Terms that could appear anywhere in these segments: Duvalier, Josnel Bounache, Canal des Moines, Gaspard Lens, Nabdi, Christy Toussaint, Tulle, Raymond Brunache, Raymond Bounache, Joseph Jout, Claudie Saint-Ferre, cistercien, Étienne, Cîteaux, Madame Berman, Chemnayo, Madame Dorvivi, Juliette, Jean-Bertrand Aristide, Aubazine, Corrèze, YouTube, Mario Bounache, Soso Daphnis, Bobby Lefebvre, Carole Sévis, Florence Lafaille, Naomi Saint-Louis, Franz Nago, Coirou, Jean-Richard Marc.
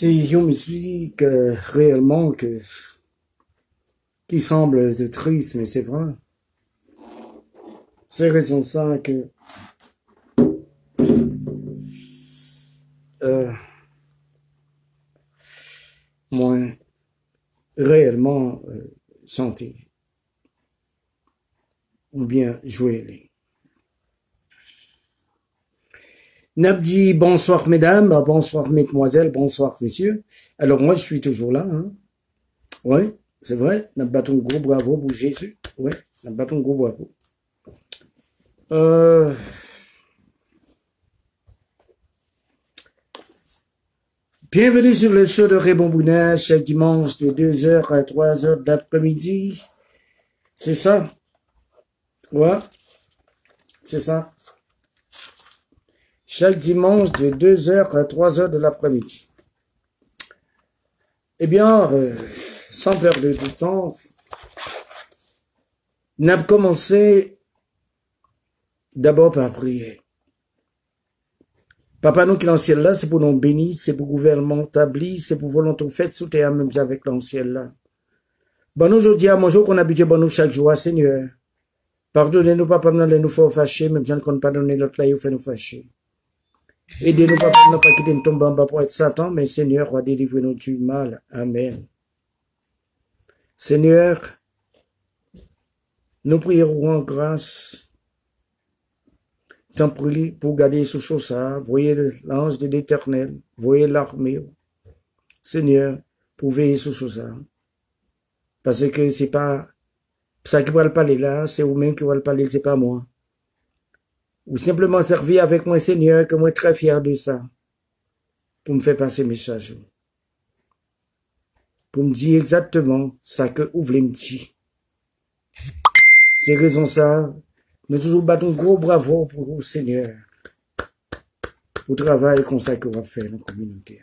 Si je me suis dit que réellement que... qui semble de triste, mais c'est vrai. C'est raison ça que... moi, réellement sentir. Ou bien jouer. Nabdi, bonsoir mesdames, bonsoir mesdemoiselles, bonsoir messieurs. Alors moi je suis toujours là, hein. Oui, c'est vrai, Nabbaton gros bravo pour Jésus. Oui, Nabbaton gros bravo. Bienvenue sur le show de Raymond Bounache, chaque dimanche de 2h à 3h d'après-midi. C'est ça. Ouais, c'est ça. Chaque dimanche de 2h à 3h de l'après-midi. Eh bien, sans perdre de temps, on a commencé d'abord par prier. Papa, nous qui dans le ciel là, c'est pour nous bénir, c'est pour le gouvernement établi, c'est pour volonté faite, sous tes âmes avec dans le ciel là. Bon, aujourd'hui, à mon jour qu'on habite, bon, nous chaque jour, Seigneur. Pardonnez-nous, papa, nous les nous faire fâcher, même si on ne pardonne l'autre là, il fait nous fâcher. Aidez-nous, papa, nous pas quitter une tombe en bas pour être Satan, mais Seigneur, roi, délivrez-nous du mal. Amen. Seigneur, nous prierons en grâce. T'en prie pour garder ce chose là. Voyez l'ange de l'éternel, voyez l'armée. Seigneur, pour veiller ce chose là. Parce que c'est pas ça qui va le parler là, c'est vous-même qui va le parler, c'est pas moi. Ou simplement servir avec moi, Seigneur, que moi très fier de ça. Pour me faire passer mes messages. Pour me dire exactement ça que vous voulez me dire. C'est raison ça. Nous toujours battons gros bravo pour vous, Seigneur. Au travail qu'on sait qu'on va faire en communauté.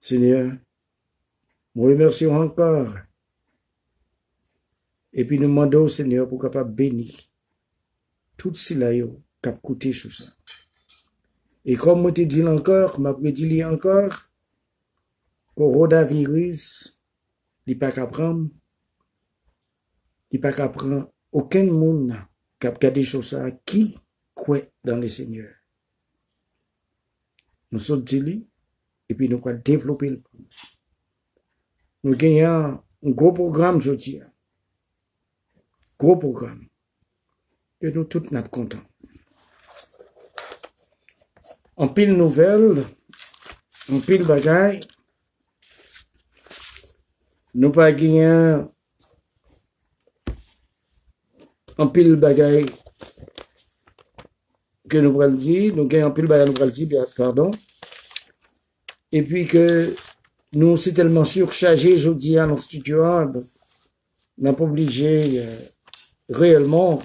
Seigneur, nous remercions encore. Et puis nous demandons au Seigneur pour qu'il soit béni. Tout cela qu'a coûté sur ça. Et comme je te dis encore, je prédis encore, coronavirus, il n'y a pas qu'à prendre. Il n'y a pas qu'à prendre aucun monde qui a des choses à qui croit dans le Seigneur. Nous sommes dit et puis nous allons développer le programme. Nous gagnons un gros programme, je dis. Gros programme. Et nous tous sommes contents. En pile nouvelle, en pile bagaille, nous pas gagner en pile bagaille que nous pourrons dire, nous gagnons en pile bagaille, nous pourrons dire, pardon. Et puis que nous sommes tellement surchargés, je dis à nos studios, nous n'avons pas obligé réellement.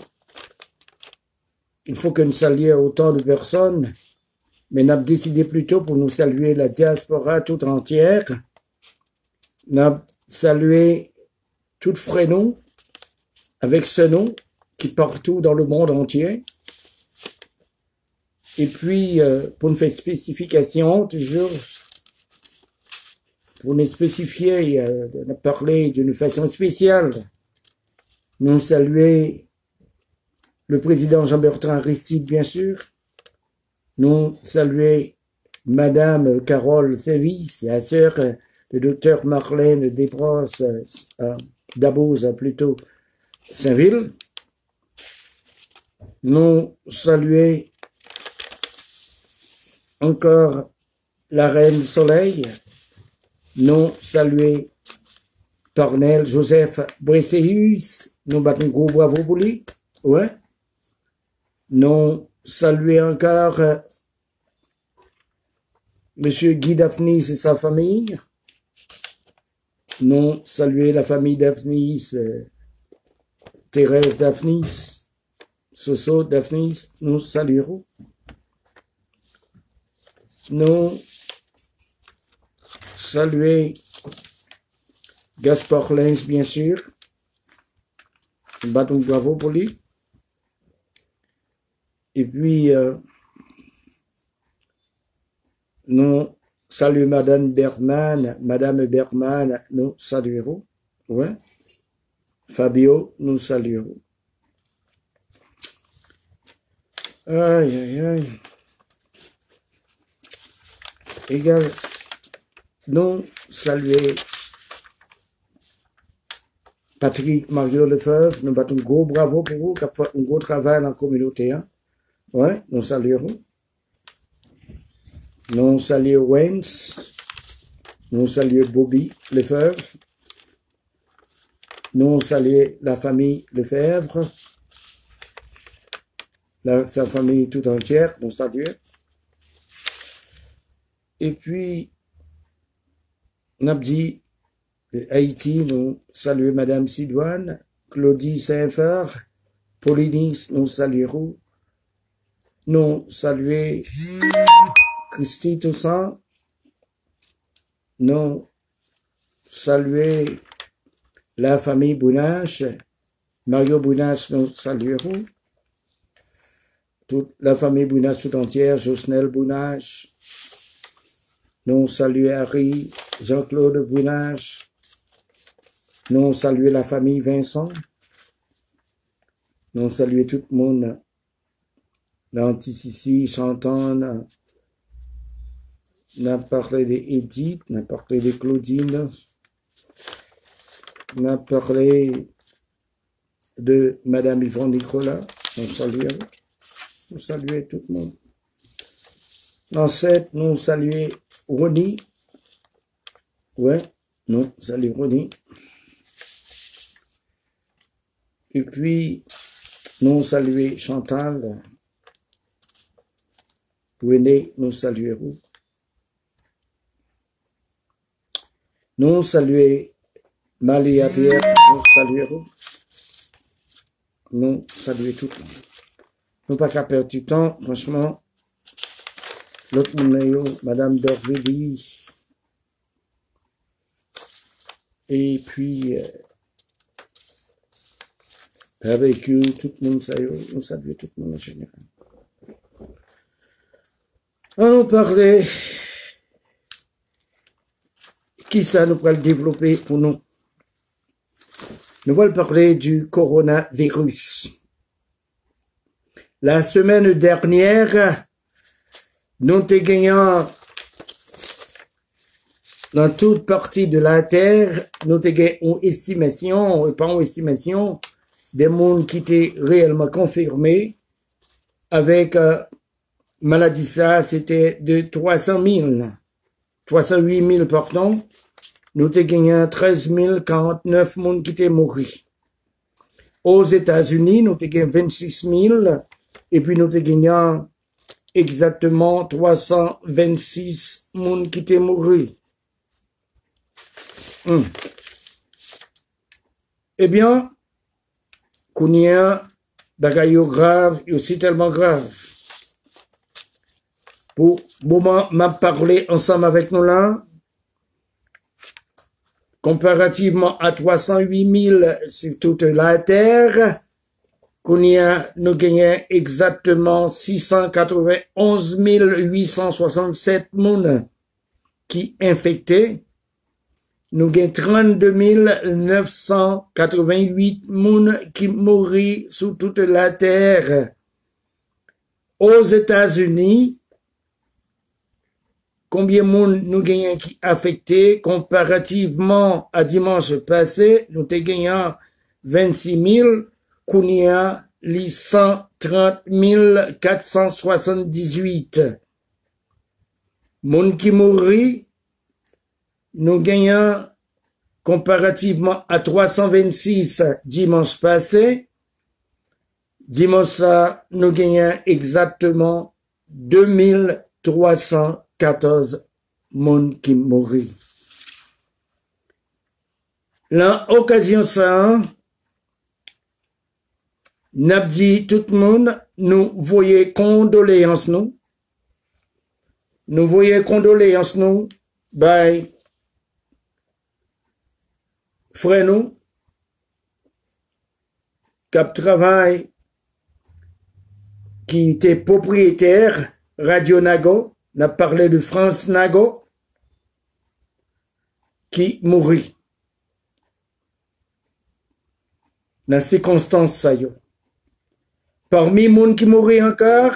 Il faut que nous saluions autant de personnes, mais nous avons décidé plutôt pour nous saluer la diaspora toute entière. Nous avons salué tout Frénon avec ce nom qui est partout dans le monde entier. Et puis, pour nous faire spécification, toujours, pour nous spécifier, nous parler d'une façon spéciale, nous saluer le président Jean-Bertrand Aristide, bien sûr. Nous saluons Madame Carole Sévis, la sœur de docteur Marlène Despros, d'Abose, plutôt, Saint-Ville. Nous saluons encore la reine Soleil. Nous saluons Tornel Joseph Bresséus. Nous battons gros bravo pour lui. Ouais. Nous saluons encore Monsieur Guy Daphnis et sa famille. Nous saluons la famille Daphnis, Thérèse Daphnis, Soso Daphnis, nous saluons. Nous saluons Gaspard Lens, bien sûr. Bâton bravo pour lui. Et puis, nous Salut Madame Berman, Madame Berman, nous saluerons. Ouais. Fabio, nous saluerons. Aïe, aïe, aïe. Égal, nous saluer Patrick Mario Lefeuvre, nous battons un gros bravo pour vous, qui a fait un gros travail dans la communauté. Hein? Ouais, nous saluerons. Nous saluons Wenz, nous saluons Bobby Lefebvre, nous saluons la famille Lefebvre, sa famille tout entière, nous saluons. Et puis, Nabdi de Haïti, nous saluons Madame Sidouane, Claudie Saint-Ferre, Pauline, nous saluons. Nous saluons Christy Toussaint, nous saluons la famille Bounache, Mario Bounache, nous saluons toute la famille Bounache tout entière, Josnel Bounache, nous saluons Harry Jean-Claude Bounache, nous saluons la famille Vincent, nous saluons tout le monde, l'Anticissi, Chantal, n'a parlé d'Edith, n'a parlé de Claudine, n'a parlé de Madame Yvonne Nicolas. Nous saluons tout le monde. Dans cette, nous saluons Ronny. Ouais, nous saluons Ronny. Et puis, nous saluons Chantal. Wenez, nous saluons. Nous saluons Malia Pierre, nous saluons. Nous saluons tout le monde. Nous pas qu'à perdre du temps, franchement. L'autre monde, Madame Dorvivi. Et puis, avec eux, tout le monde saluons. Nous saluons tout le monde en général. Allons parler. Qui ça nous va le développer pour nous? Nous allons parler du coronavirus. La semaine dernière, nous avons gagné dans toute partie de la terre, nous avons gagné une estimation, pas une estimation, des mondes qui étaient réellement confirmés avec maladie ça, c'était de 300 000, 308 000 pardon. Nous t'ai gagné 13 049 monde qui t'est mort. Aux États-Unis, nous t'ai gagné 26 000 et puis nous t'ai gagné exactement 326 monde qui t'est mort. Eh bien, qu'on y a bagaille grave, et aussi tellement grave. Pour le moment, m'a parlé ensemble avec nous là. Comparativement à 308 000 sur toute la terre, qu'on y a, nous gagnons exactement 691 867 personnes qui infectés. Nous gagnons 32 988 personnes qui mourent sur toute la terre. Aux États-Unis, combien de monde nous gagnons qui affecté comparativement à dimanche passé, nous te gagnons 26 000, qu'on y a les 130 478. Monde qui mourit, nous gagnons comparativement à 326 dimanche passé, dimanche nous gagnons exactement 2300. 14 monde qui mourit. L'occasion ça, Nabdi, tout le monde, nous voyons condoléances nous. Nous voyons condoléances nous, by frère nous, cap travail, qui était propriétaire, Radio Nago. On a parlé de Franz Nago, qui mourut. Dans ces circonstances, ça y est. Parmi les gens qui mourut encore,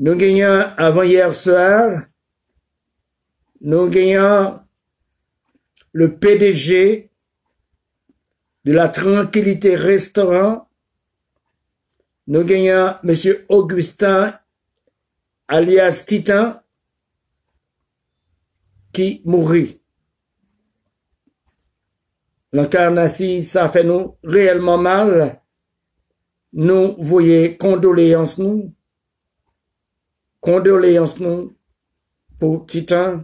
nous gagnons avant hier soir, nous gagnons le PDG de la Tranquillité Restaurant, nous gagnons M. Augustin alias Titan, qui mourut. L'incarnation, ça fait nous réellement mal. Nous voyons condoléances nous pour Titan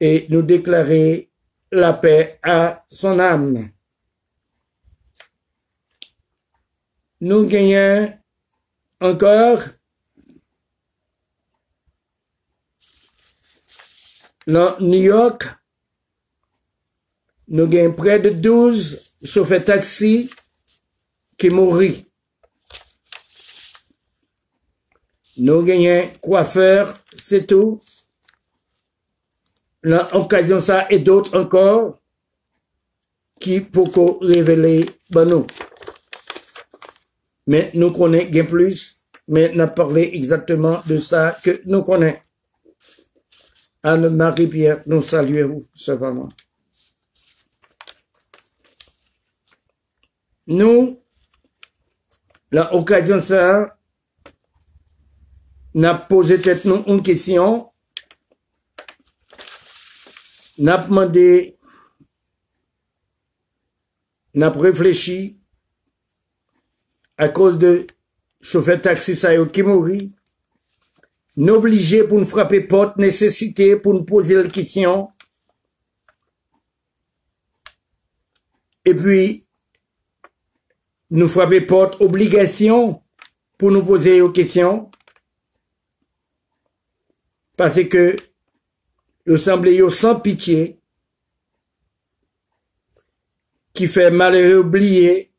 et nous déclarer la paix à son âme. Nous gagnons encore dans New York, nous gagnons près de 12 chauffeurs taxi qui mourent. Nous gagnons coiffeurs, c'est tout. L'occasion ça et d'autres encore qui pourront révéler ben nous. Mais nous connaissons bien plus, mais nous parlé exactement de ça que nous connaissons. Anne-Marie-Pierre, nous saluons savamment. Nous, l'occasion ça, n'a posé tête nous une question. N'a demandé, n'a réfléchi à cause de chauffeur taxi ça qui mourit. Nous obligés pour nous frapper porte nécessité pour nous poser la question. Et puis, nous frapper porte obligation pour nous poser aux questions. Parce que nous semblons sans pitié, qui fait malheureux oublier,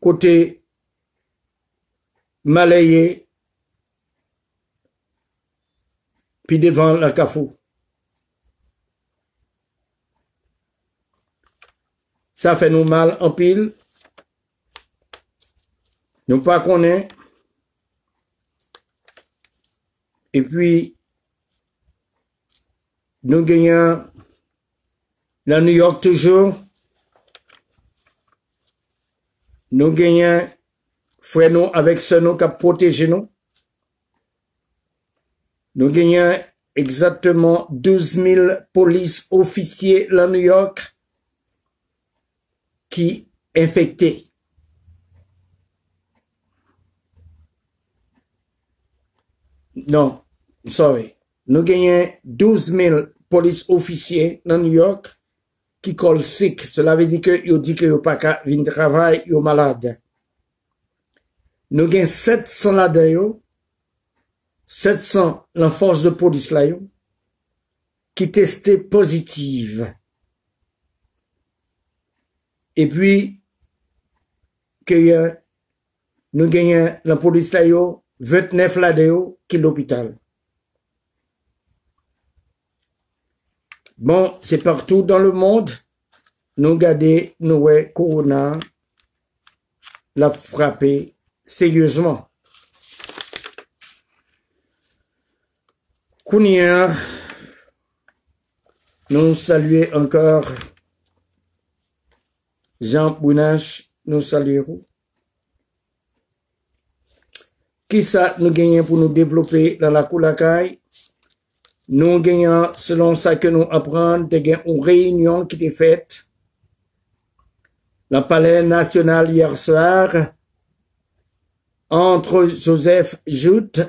côté malayé, puis devant la cafou. Ça fait nous mal en pile, nous pas qu'on est. Et puis, nous gagnons la New York toujours. Nous gagnons frère nous avec ce nom qui a protégé nous. Nous gagnons exactement 12 000 police officiers la New York qui infectés. Non. Sorry. Nous gagnons 12 000 police officiers dans New York qui collent sick. Cela veut dire que ils disent qu'ils n'ont pas qu'à venir travailler, ils sont malades. Nous gagnons 700 là-dedans, 700 la force de police là, qui testent positive. Et puis, que nous gagnons la police là, 29 là-dedans qui l'hôpital. Bon, c'est partout dans le monde. Nous gardons nous Corona l'a frappé sérieusement. Kounia, nous saluons encore Jean Bounache, nous saluons. Qui ça nous gagnons pour nous développer dans la Koulakai? Nous gagnons, selon ça que nous apprenons, une réunion qui était faite dans le palais national hier soir entre Joseph Jout,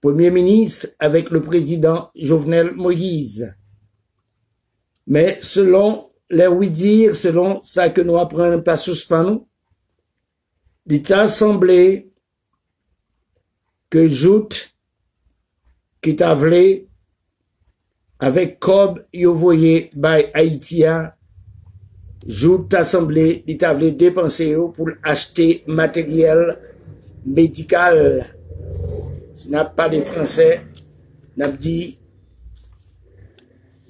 Premier ministre, avec le président Jovenel Moïse. Mais selon les oui-dire, selon ça que nous apprenons par suspens, l'État semblait que Jout, qui t'avait avec Cobb, yo voyé by Haïtien, jour t'assemblée, il t'avait dépensé pour acheter matériel médical. Ce n'a pas des Français, Nabdi,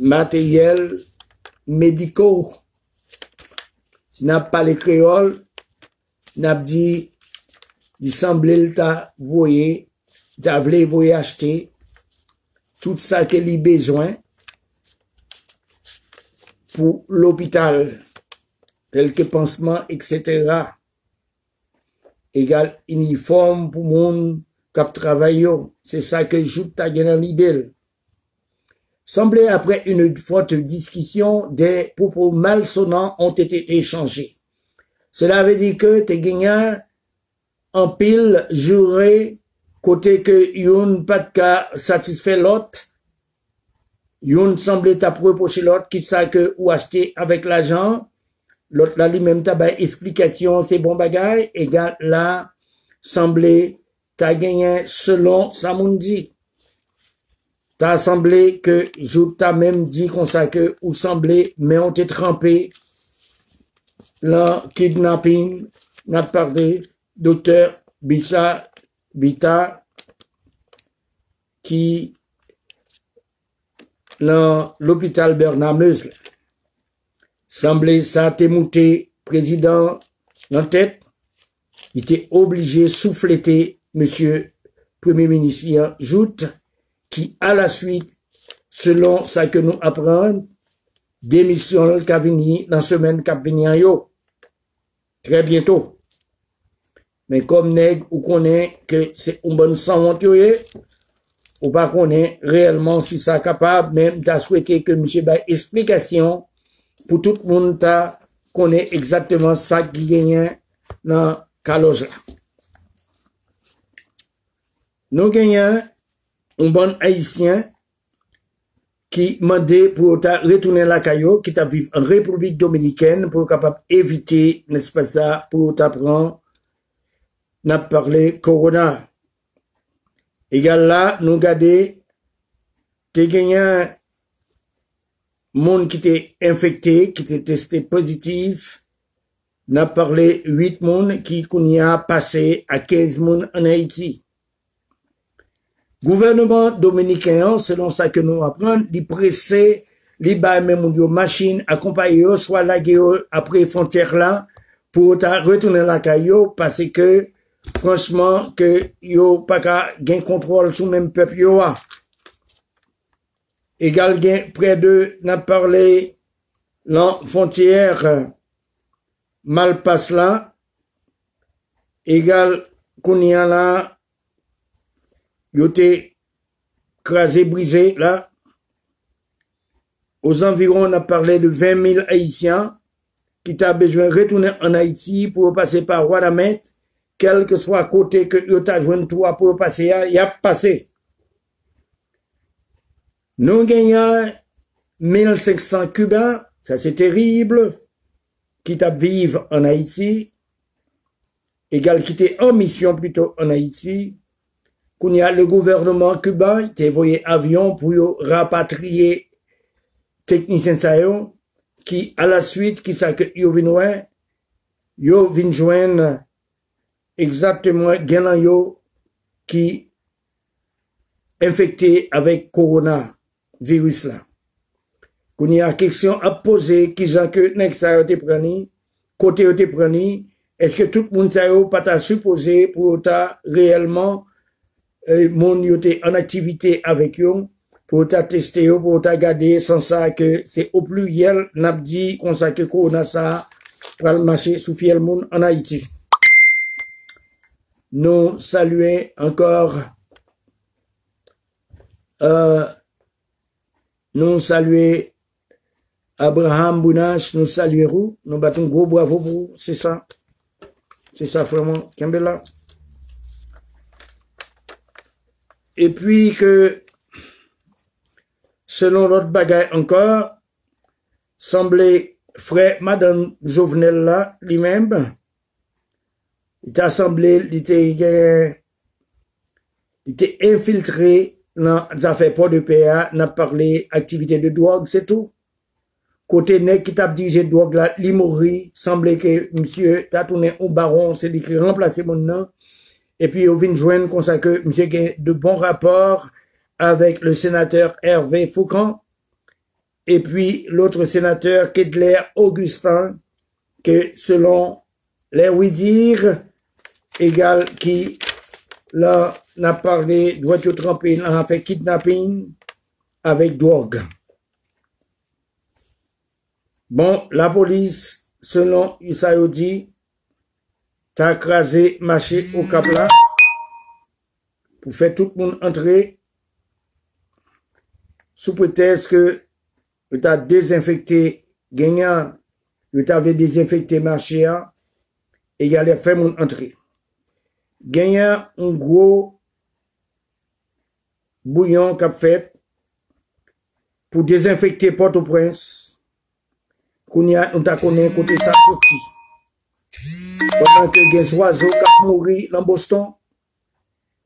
matériels médicaux. Si n'a pas les créoles, Nabdi, il semblait t'a voyé, t'a voulu acheter tout ça qu'il a besoin pour l'hôpital, tel que pansement, etc. Égal uniforme pour monde qui travaille. C'est ça que joute ta dans l'idée. Semblait après une forte discussion, des propos malsonnants ont été échangés. Cela veut dire que t'es gagné en pile juré côté que yon pas de cas satisfait l'autre. Yon semblait t'approcher l'autre qui ça que ou acheter avec l'argent. L'autre là lui-même t'a ba explication c'est bon bagage et là semblait t'as gagné selon ça m'on dit. T'as semblé que je t'ai même dit qu'on sait que ou semblé mais on t'est trempé. Là kidnapping n'a parlé docteur Bita qui dans l'hôpital Bernameuse semblait ça témouté président en tête il était obligé souffleter monsieur premier ministre Jout qui à la suite selon ça que nous apprenons démissionne qu'a venir dans semaine qu'a venir yo très bientôt mais comme nèg ou connaît que c'est un bon sang honte ou pas connaît réellement si ça capable même t'a souhaité que monsieur ba explication pour tout le monde t'a connaît exactement ça qui gagne dans Carlos là. Nous gagnons un bon haïtien qui demandait pour retourner la caillou qui t'a vivre en République dominicaine pour capable éviter n'est-ce pas ça pour t'apprendre n'a parlé corona. Égal là nous garder t'es gagné monde qui était infecté qui était testé positif n'a parlé 8 monde qui qu'on a passé à 15 monde en Haïti. Gouvernement dominicain selon ça que nous apprenons les pressé les ba même yo machine accompagner soit la après frontière là pour retourner la caillou parce que franchement, que yo pas qu'à gain contrôle sur même peuple yo a. Égal gain près de n'a parlé la frontière mal passe là. Égal qu'on y a là, yo t'es crasé brisé là. Aux environs, on a parlé de 20 000 Haïtiens qui t'a besoin de retourner en Haïti pour passer par Ouadamètre. Quel que soit côté que yo t'a joint toi pour passer, y a passé. Nous gagnons 1500 Cubains, ça c'est terrible, qui t'a vivre en Haïti, égal qui t'es en mission plutôt en Haïti, qu'on y a le gouvernement cubain, t'es envoyé avion pour yo rapatrier technicien saillon, qui à la suite, qui ça que yo vin joindre exactement, genan yo qui infecté avec coronavirus là. Qu'on y a question à poser, qui j'en que next ça te preni, côté te preni, est-ce que tout le monde ça yo pas t'a supposé pour ta réellement, mon yo te en activité avec yo, pour ta tester yo, pour ta garder sans ça que c'est au pluriel, n'a dit qu'on sait que corona ça, pour le marché sous fiel monde en Haïti. Nous saluons encore, nous saluons Abraham Bounache, nous saluons, nous battons gros bravo pour vous, c'est ça vraiment, Kambela. Et puis que, selon notre bagaille encore, semblait frère Madame Jovenel là, lui-même, il a semblé, il était infiltré dans les affaires Port de PA, n'a parlé activité de drogue, c'est tout. Côté nèg qui t'a dirigé drogue là, il mourit, semblait que monsieur t'a tourné au baron, c'est dit qu'il remplaçait mon nom. Et puis, il vient joindre comme ça que monsieur a de bons rapports avec le sénateur Hervé Foucan, et puis l'autre sénateur Kedler Augustin, que selon les oui-dire, égal qui l'un a parlé d'ouverture trempée, l'un a fait kidnapping avec drogue. Bon, la police, selon Usaïdi, t'a crasé marché au Cap-là pour faire tout le monde entrer sous prétexte que t'as désinfecté gagnant, t'avais désinfecté marché et il allait faire mon entrée. Gagnant un gros bouillon qu'a fait pour désinfecter Port-au-Prince, qu'on y a, on t'a connu côté ça pendant que les oiseaux qui ont mouru dans Boston,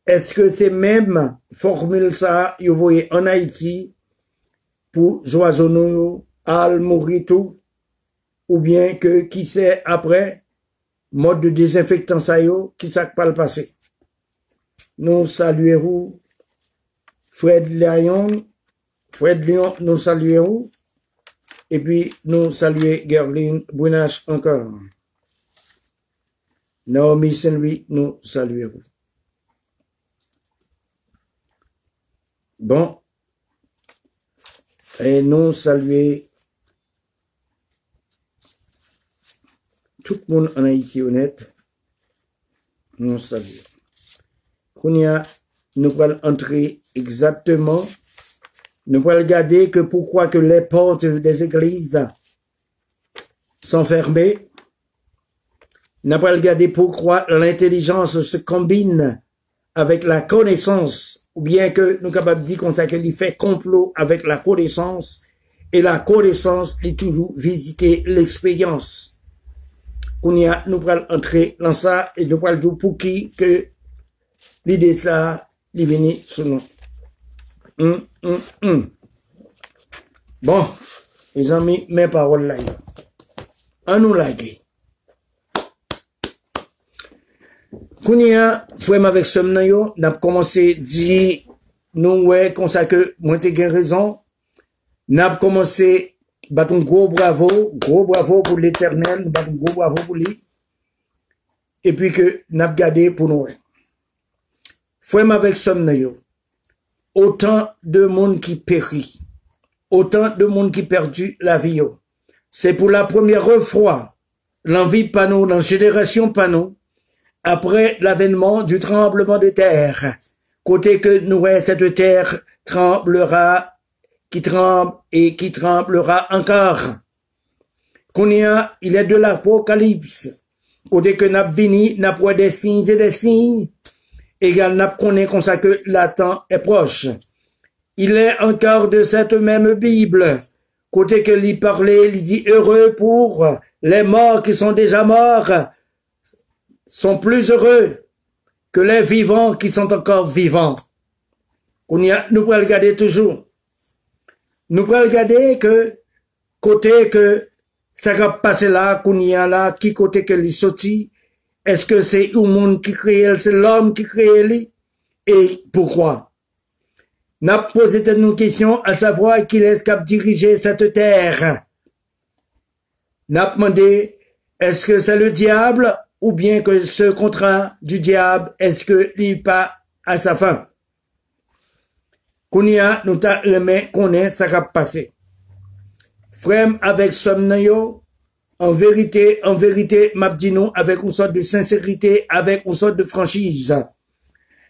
est-ce que c'est même formule ça, vous voyez, en Haïti, pour les oiseaux nous, al mourir tout, ou bien que, qui sait après, mode de désinfectant ça yo, qui sait pas le passé. Nous saluons Fred Lyon, nous saluons, et puis nous saluons Gerline Brunache encore. Naomi Saint-Louis, nous saluons. Bon. Et nous saluons tout le monde en Haïti honnête. Nous saluons. Kounia, nous allons entrer exactement. Nous allons regarder que pourquoi que les portes des églises sont fermées. N'a pas regardé pourquoi l'intelligence se combine avec la connaissance, ou bien que nous sommes capables de dire qu'on fait complot avec la connaissance, et la connaissance est toujours visiter l'expérience. Nous allons entrer dans ça, et nous allons dire pour qui que l'idée ça, est venue sur nous. Bon, les amis, mes paroles là. On nous l'a dit. Kounia, frère avec ce mnayo, n'a commencé dit, non, ouais, comme ça que, moi, t'es gain raison. N'a commencé, bâton gros bravo pour l'éternel, bâton gros bravo pour lui. Et puis que, n'a gardé pour nous, ouais. Frère avec ce mnayo, autant de monde qui périt, autant de monde qui perdu la vie, c'est pour la première fois, l'envie panon, dans génération panon, après l'avènement du tremblement de terre, côté que nous, cette terre tremblera, qui tremble et qui tremblera encore. Qu'on y a, il est de l'Apocalypse, côté que n'a vini, n'a point des signes et des signes, et n'a qu'on est comme ça que l'attente est proche. Il est encore de cette même Bible, côté que l'y parlait, il dit heureux pour les morts qui sont déjà morts, sont plus heureux que les vivants qui sont encore vivants. Nous pouvons regarder toujours. Nous pouvons regarder que côté que ça va passer là, qu'on y a là, qui côté que les sorti, est-ce que c'est le monde qui crée, c'est l'homme qui crée lui, et pourquoi? Nous avons posé une question à savoir qui est-ce qui a dirigé cette terre. Nous avons demandé, est-ce que c'est le diable? Ou bien que ce contrat du diable, est-ce que il n'est pas à sa fin? Kounia, nous t'a remis qu'on est, ça va passer. Frère, avec somnayo, en vérité, m'abdino, avec une sorte de sincérité, avec une sorte de franchise.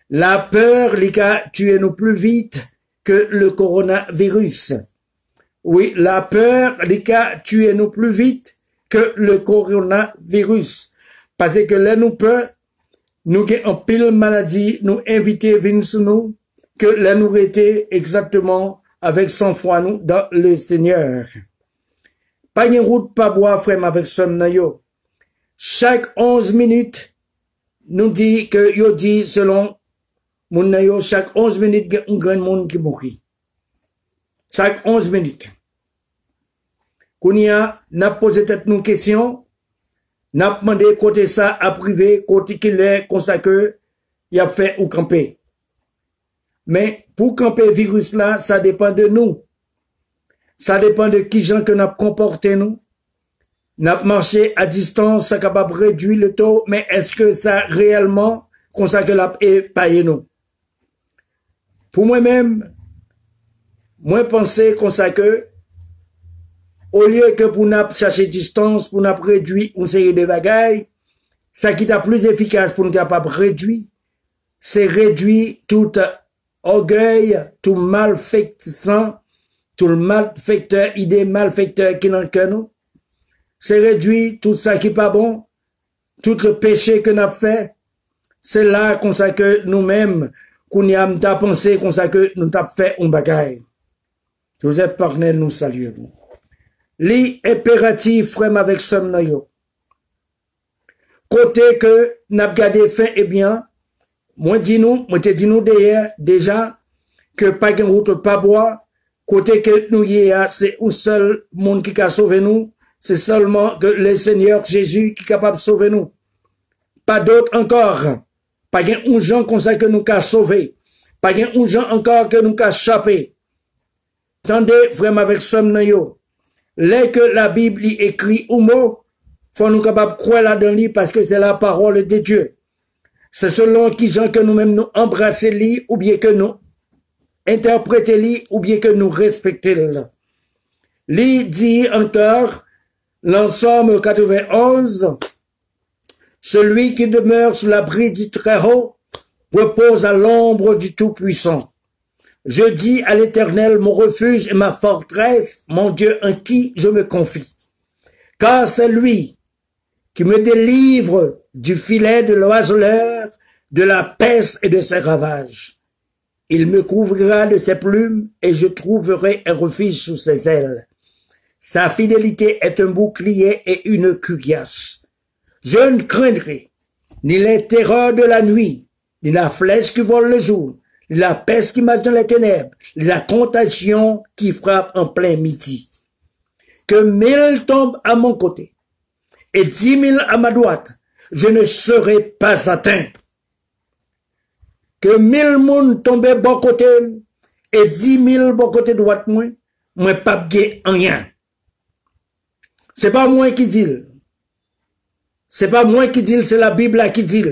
La peur, les gars, tuez-nous plus vite que le coronavirus. Oui, la peur, les gars, tuez-nous plus vite que le coronavirus. Parce que là, nous peur, nous avons en pile maladie, nous inviter venir sur nous, que là, nous rester exactement avec sang-froid, nous, dans le Seigneur. Pas une route, pas boire, frère, avec somnayo. Chaque 11 minutes, nous dit que, yo dit, selon, mon nayo, chaque 11 minutes, il y a un grand monde qui mourit. Chaque 11 minutes. Kounia, n'a posé tête nous question, n'a demandé côté ça à privé, côté qu'il est consacré, il a fait ou camper. Mais pour camper virus là, ça dépend de nous. Ça dépend de qui gens que nous comporté nous. Nous marché à distance, ça capable réduire le taux, mais est-ce que ça réellement consacre la paye nous? Pour moi-même, moi penser consacre au lieu que pour nous chercher distance, pour nous réduire une série de bagailles, ça qui est plus efficace pour nous capable réduire, c'est réduire tout orgueil, tout malfectant, tout le malfecteur, idée malfecteur qui n'en que nous. C'est réduire tout ça qui est pas bon, tout le péché que nous avons fait. C'est là qu'on sait que nous-mêmes, qu'on y a pensé, qu'on sait que nous avons fait un bagaille. Joseph Parnel, nous saluons. L'impératif, frère, avec somnoyo. Côté que nous avons gardé fait, eh bien, moi, te dis-nous déjà, que pas qu'une route, pas bois, côté que nous y a, c'est un seul monde qui a sauvé nous, c'est seulement que le Seigneur Jésus qui est capable de sauver nous. Pas d'autre encore. Pas qu'un gens comme ça que nous a sauvé. Pas qu'un gens encore que nous a échappé. Tendez vraiment avec somnoyo. L'est que la Bible y écrit ou mot, faut nous capable croire là-dedans parce que c'est la parole de Dieu. C'est selon qui gens que nous-mêmes nous embrasser lui ou bien que nous interpréter lui ou bien que nous respecter là. Lui dit encore l'ensemble 91, celui qui demeure sous l'abri du Très-Haut repose à l'ombre du Tout-Puissant. Je dis à l'Éternel mon refuge et ma forteresse, mon Dieu en qui je me confie. Car c'est lui qui me délivre du filet de l'oiseleur, de la peste et de ses ravages. Il me couvrira de ses plumes et je trouverai un refuge sous ses ailes. Sa fidélité est un bouclier et une cuirasse. Je ne craindrai ni les terreurs de la nuit, ni la flèche qui vole le jour, ni la peste qui marche dans les ténèbres, ni la contagion qui frappe en plein midi. Que 1000 tombent à mon côté et 10 000 à ma droite, je ne serai pas atteint. Que 1000 monde tombent bon côté et 10 000 bon côté droite, moi pas gay en rien. C'est pas moi qui dis. C'est pas moi qui dis, c'est la Bible qui dit.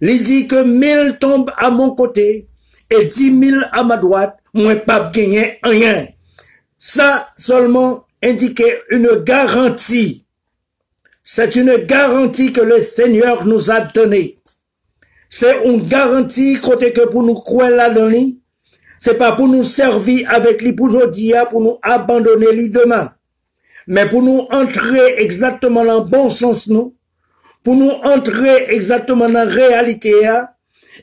Il dit que 1000 tombent à mon côté et 10 000 à ma droite, moi pas gagner rien. Ça seulement indiquait une garantie. C'est une garantie que le Seigneur nous a donnée. C'est une garantie côté que pour nous croire là-dedans. C'est pas pour nous servir avec lui pour aujourd'hui, pour nous abandonner lui demain. Mais pour nous entrer exactement dans le bon sens, nous, pour nous entrer exactement dans la réalité,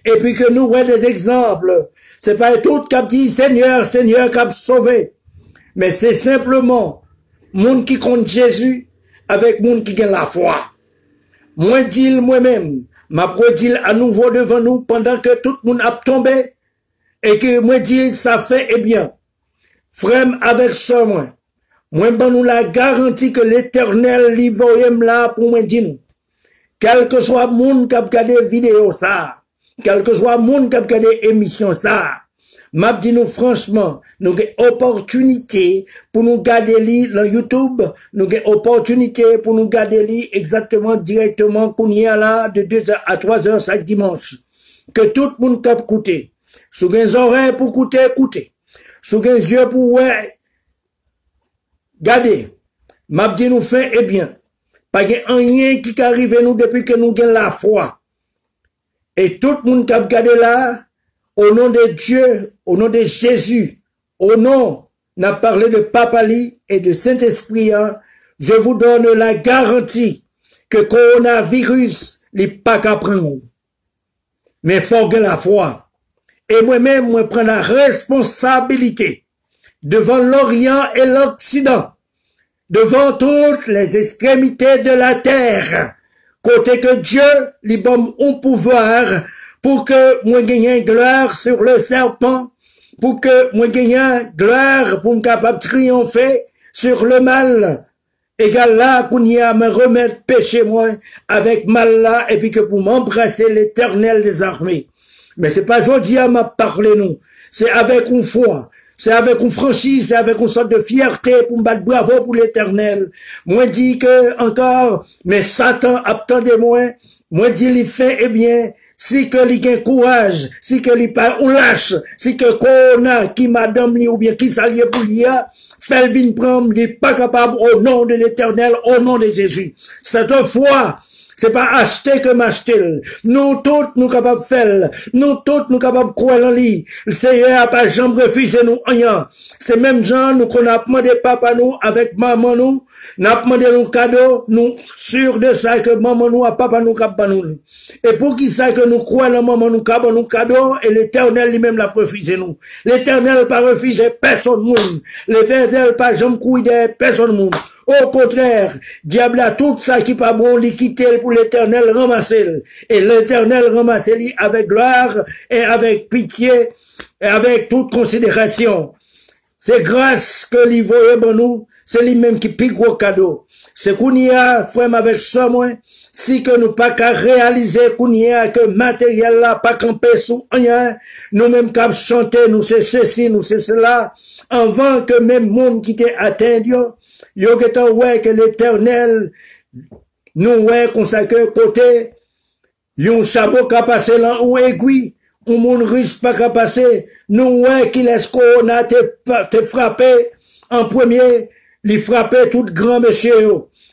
et puis que nous voyons des exemples. C'est pas tout qui a dit Seigneur, Seigneur qui a sauvé. Mais c'est simplement, monde qui compte Jésus, avec monde qui gagne la foi. Moi, dis-le moi-même, ma prodile à nouveau devant nous, pendant que tout le monde a tombé, et que moi, dis, ça fait, eh bien, frème avec ça, moi. Moi, ben, nous la garantie que l'Éternel l'Ivoyem là pour moi dire. Quel que soit le monde qui a regardé vidéo ça, quel que soit le monde qui a regardé émission ça, m'a dit nous franchement, nous avons opportunité pour nous garder li dans YouTube, nous avons opportunité pour nous garder li exactement directement qu'on y a là de 2 heures à 3 heures chaque dimanche. Que tout le monde peut écouter. Sous les oreilles pour écouter, écouter. Sous les yeux pour ouais. Gardez, m'a dit nous fait eh bien, pas qu'il y a rien qui arrive nous depuis que nous gagnons la foi. Et tout le monde qui a regardé là, au nom de Dieu, au nom de Jésus, au nom, n'a parlé de Papali et de Saint-Esprit, je vous donne la garantie que le coronavirus n'est pas qu'à prendre. Mais il faut que la foi. Et moi-même, moi prends la responsabilité devant l'Orient et l'Occident, devant toutes les extrémités de la terre, côté que Dieu lui donne un pouvoir pour que moi gagne gloire sur le serpent, pour que moi gagne gloire pour me capable de triompher sur le mal. Égal là, qu'on y a me remettre péché moi avec mal là, et puis que pour m'embrasser l'Éternel des armées. Mais c'est pas aujourd'hui à m'a parlé, non. C'est avec une foi, c'est avec une franchise, c'est avec une sorte de fierté pour me battre bravo pour l'éternel. Moi dis que, encore, mais Satan attendez moi. Moi dis, il fait, eh bien, si que il gagne courage, si que il pas, on lâche, si que Corona, qui madame li, ou bien qui s'allie pour l'IA, fait le vin prendre, il n'est pas capable au nom de l'éternel, au nom de Jésus. Cette foi, c'est pas acheter que m'acheter. Nous tous, nous capables de faire. Nous tous, nous capables de croire en lui. Le Seigneur n'a pas jamais refusé nous rien. C'est même gens, nous, qu'on a demandé papa nous, avec maman nous, n'a demandé nos cadeaux, nous, sûrs de ça que maman nous, a papa nous, cap nous. Et pour qui ça que nous croyons en maman nous, cap nous cadeaux, et l'éternel lui-même l'a refusé nous. L'éternel n'a pas refusé personne monde. L'éternel n'a pas jamais couillé de personne monde. Au contraire, diable a tout ça qui pas bon, liquider pour l'éternel, ramasser. Et l'éternel ramasser avec gloire et avec pitié et avec toute considération. C'est grâce que l'y voyait bon nous, c'est lui-même qui pique gros cadeau. C'est qu'on y a, frère, avec ça, moi, si que nous pas qu'à réaliser qu'on y a, que matériel là, pas camper sous rien, nous-mêmes qu'à chanter, nous c'est ceci, nous c'est cela, avant que même monde qui t'est atteint, yo getan ouais que l'éternel, nous ouais consacre côté, yon sabot ka passé là ou aiguille, ou moun risque pas ka passer, nous ouais qui laisse corona te frapper en premier, li frapper tout grand monsieur,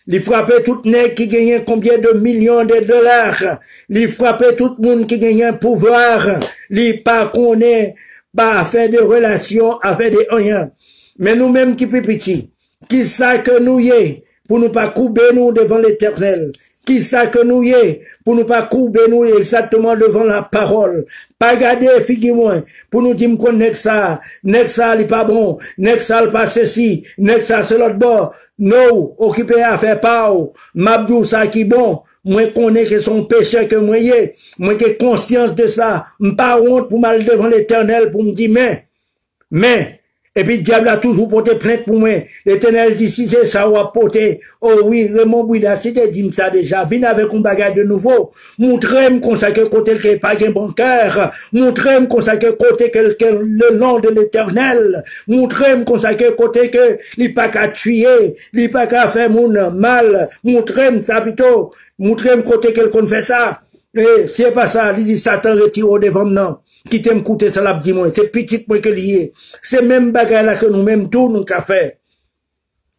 li frapper tout nèg qui gagne combien de millions de dollars, li frapper tout monde qui gagne un pouvoir, li pas connaît, pas faire de relations, faire des rien. Mais nous-mêmes qui petit, qui ça que nous y est pour nous pas couper nous devant l'éternel? Qui ça que nous y est pour nous pas couper nous exactement devant la parole? Pas garder figure-moi pour nous dire qu'on n'est que ça, il est pas bon, n'est que ça, il pas ceci, n'est que ça, c'est l'autre bord. Non, occupé à faire pas, m'abdou ça qui bon. Moi connais que son péché que moi y est, moi qui ai conscience de ça, m'pas honte pour m'aller devant l'éternel pour me dire mais, et puis, le diable a toujours porté plainte pour moi. L'éternel dit, si c'est ça, on va porter. Oh oui, Raymond Brunache, si t'as dit ça déjà, viens avec un bagage de nouveau. Montrez-moi consacré côté qui n'est pas un bon cœur. Montrez-moi consacré côté quelqu'un, le nom de l'éternel. Montrez-moi consacré côté que, il pas qu'à tuer, il pas qu'à faire mon mal. Montrez-moi ça plutôt. Montrez-moi côté quelqu'un fait ça. Et c'est pas ça, il dit, Satan retire au devant maintenant. Qui t'aime coûter ça l'a dit moi, c'est petit moi que lié. C'est même bagarre là que nous-mêmes tout nous qu'a fait.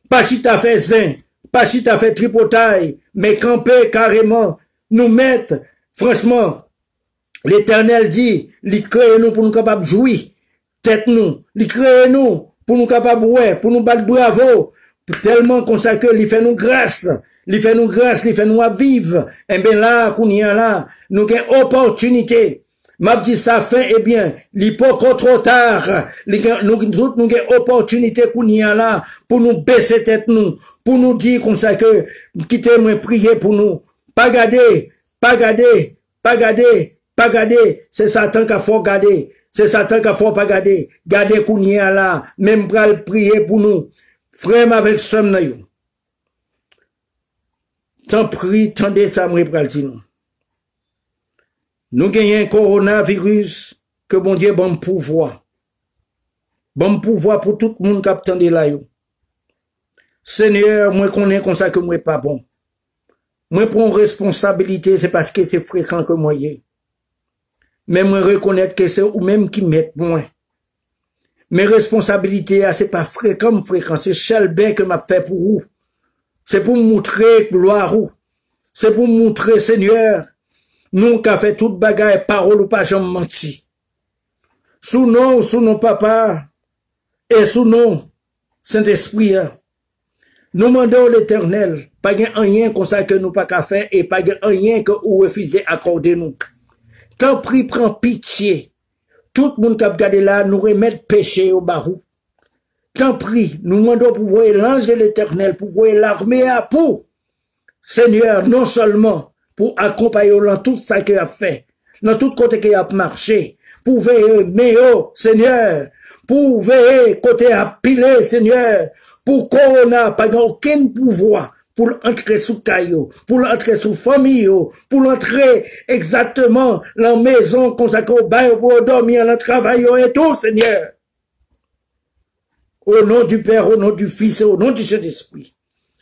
Pas si t'as fait zin, pas si t'as fait tripotaille, mais camper carrément, nous mettre, franchement, l'éternel dit, il crée nous pour nous capables jouir, tête nous, il crée nous pour nous capables ouais, pour nous battre bravo, tellement qu'on sait que il fait nous grâce. Il fait nous vivre. Et bien là, qu'on y a là, nous avons opportunité. M'a dit ça fait, eh bien, l'hypocrite trop tard. Nous avons opportunité qu'on y a là, pour nous baisser tête nous, pour nous dire qu'on sait que, quittez moi prier pour nous. Pas garder. C'est Satan qu'il faut garder. C'est Satan qu'il faut pas garder. Garder qu'on y a là, même bras le prier pour nous. Frère avec somme là. Tant prie, tendez ça, me praltino. Nous gagnons un coronavirus que bon Dieu bon pouvoir. Bon pouvoir pour tout le monde qui attend là. Seigneur, moi connais comme ça que moi pas bon. Moi prends responsabilité, c'est parce que c'est fréquent que moi y. Mais moi reconnaître que c'est ou même qui met moi. Mes responsabilités, c'est pas fréquent, c'est Chalbert que m'a fait pour vous. C'est pour montrer gloire, c'est pour montrer Seigneur, nous qui avons fait toute bagarre, parole ou pas jamais menti. Sous nos papas, et sous nos Saint-Esprit, nous demandons l'éternel, pas de rien comme ça que nous pas qu'à faire, et pas de rien que vous refusez accorder nous. Tant pis, prends pitié. Tout le monde qui a regardé là, nous remettre péché au barou. Tant pis, nous demandons pour voir l'ange de l'éternel, pour voir l'armée à pour, Seigneur, non seulement pour accompagner dans tout ça qu'il a fait, dans tout côté qu'il a marché, pour veiller meilleur, Seigneur, pour veiller côté à piler, Seigneur, pour qu'on n'a pas aucun pouvoir, pour l'entrer sous caillou, pour l'entrer sous famille, pour l'entrer exactement dans la maison consacrée au bail, pour dormir, dans le travail et tout, Seigneur. Au nom du Père, au nom du Fils et au nom du Saint-Esprit.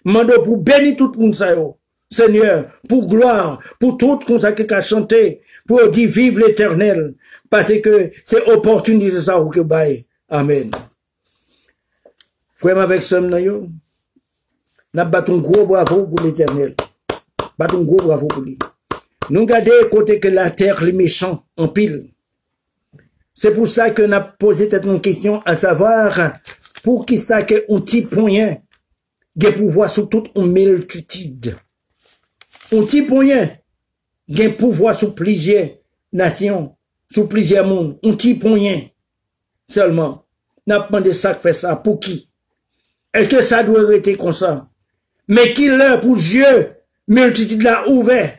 Mando pour bénir tout le monde, Seigneur, pour gloire, pour tout consacré qu'à chanter, pour dire vive l'Éternel, parce que c'est opportunité ça ou que bail. Amen. Frère avec somme nayo, n'a battu un gros bravo pour l'Éternel. Battu un gros bravo pour lui. Nous gardons côté que la terre les méchants en pile. C'est pour ça que n'a posé cette question à savoir pour qui ça que un petit point gain pouvoir sur toute une multitude. Un petit point gain pouvoir sur plusieurs nations, sur plusieurs mondes. Un petit point seulement. N'a pas demandé ça fait ça pour qui? Est-ce que ça doit être comme ça? Mais qui l'a pour Dieu multitude l'a ouvert?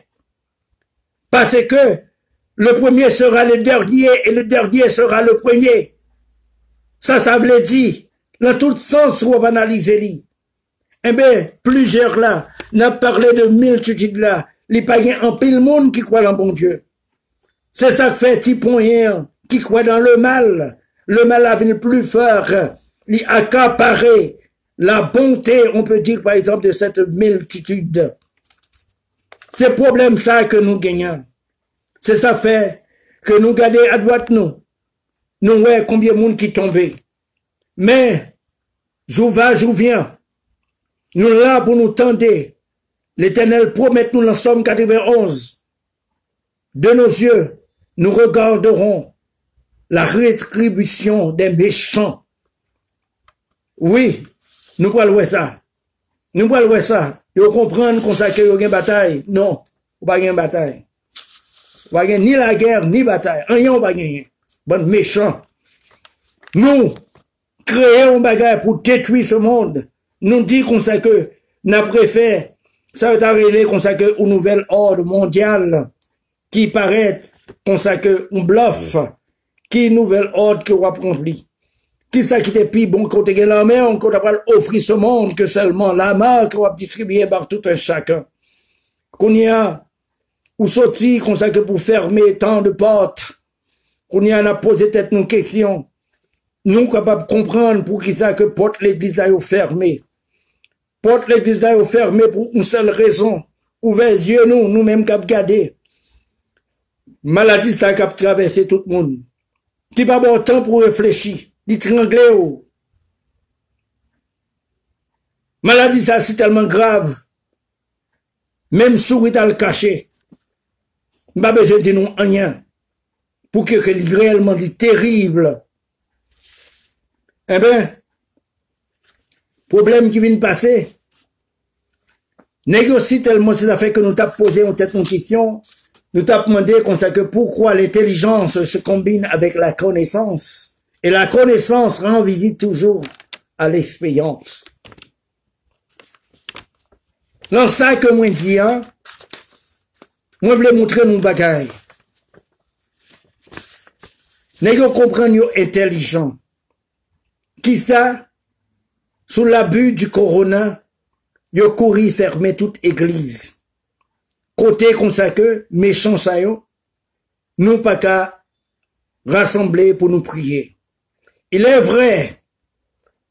Parce que le premier sera le dernier et le dernier sera le premier. Ça, ça veut dire, dans tout sens, on va analyser lui. Eh bien, plusieurs là, n'a parlé de multitude là, les païens en pile monde qui croient dans bon Dieu. C'est ça que fait petit point qui croit dans le mal. Le mal a vu plus fort, il accaparer la bonté, on peut dire par exemple, de cette multitude. C'est problème ça que nous gagnons. C'est ça fait que nous gardons à droite nous. Nous voyons combien de monde qui tombait. Mais, je vais, je viens. Nous là pour nous tendre. L'Éternel promet nous dans Somme 91. De nos yeux, nous regarderons la rétribution des méchants. Oui, nous pouvons voir ça. Nous pouvons voir ça. Vous comprenez qu'on s'accueille une bataille. Non, vous n'avez pas une bataille. On va gagner ni la guerre, ni bataille. Rien on va gagner. Bon méchant. Nous, créons un bagage pour détruire ce monde. Nous dit qu'on sait que, n'a préféré, ça est arrivé qu'on sait que, une nouvelle ordre mondiale, qui paraît, qu'on sait que, un bluff, qui nouvelle ordre que va prendre lui. Qui ça qui était pire bon côté de la mer, on qu'on va offrir ce monde que seulement la marque va distribuer par tout un chacun. Qu'on y a, ou sorti comme ça que pour fermer tant de portes, qu'on y en a posé tête nos questions, nous capables de comprendre pour qui ça que porte l'église a fermé. Porte l'église a fermé pour une seule raison, ouvert les yeux nous, nous-mêmes cap garder. Maladie ça cap traverser tout le monde. Qui pas bon temps pour réfléchir, dit triangler ou. Maladie ça c'est tellement grave, même souris à le cacher. Pas besoin de nous rien pour que réellement dit terrible. Eh bien, problème qui vient de passer, négocie tellement ces affaires que nous t'as posé en tête une question, nous t'as demandé comme ça que pourquoi l'intelligence se combine avec la connaissance et la connaissance rend visite toujours à l'expérience. Dans ça que moi dis, hein, moi, je voulais montrer nos bagailles. N'est-ce qu'on comprend nos intelligents. Qui ça, sous l'abus du corona, yo couru fermer toute église. Côté comme ça que, méchants ça yo, nous pas qu'à rassembler pour nous prier. Il est vrai,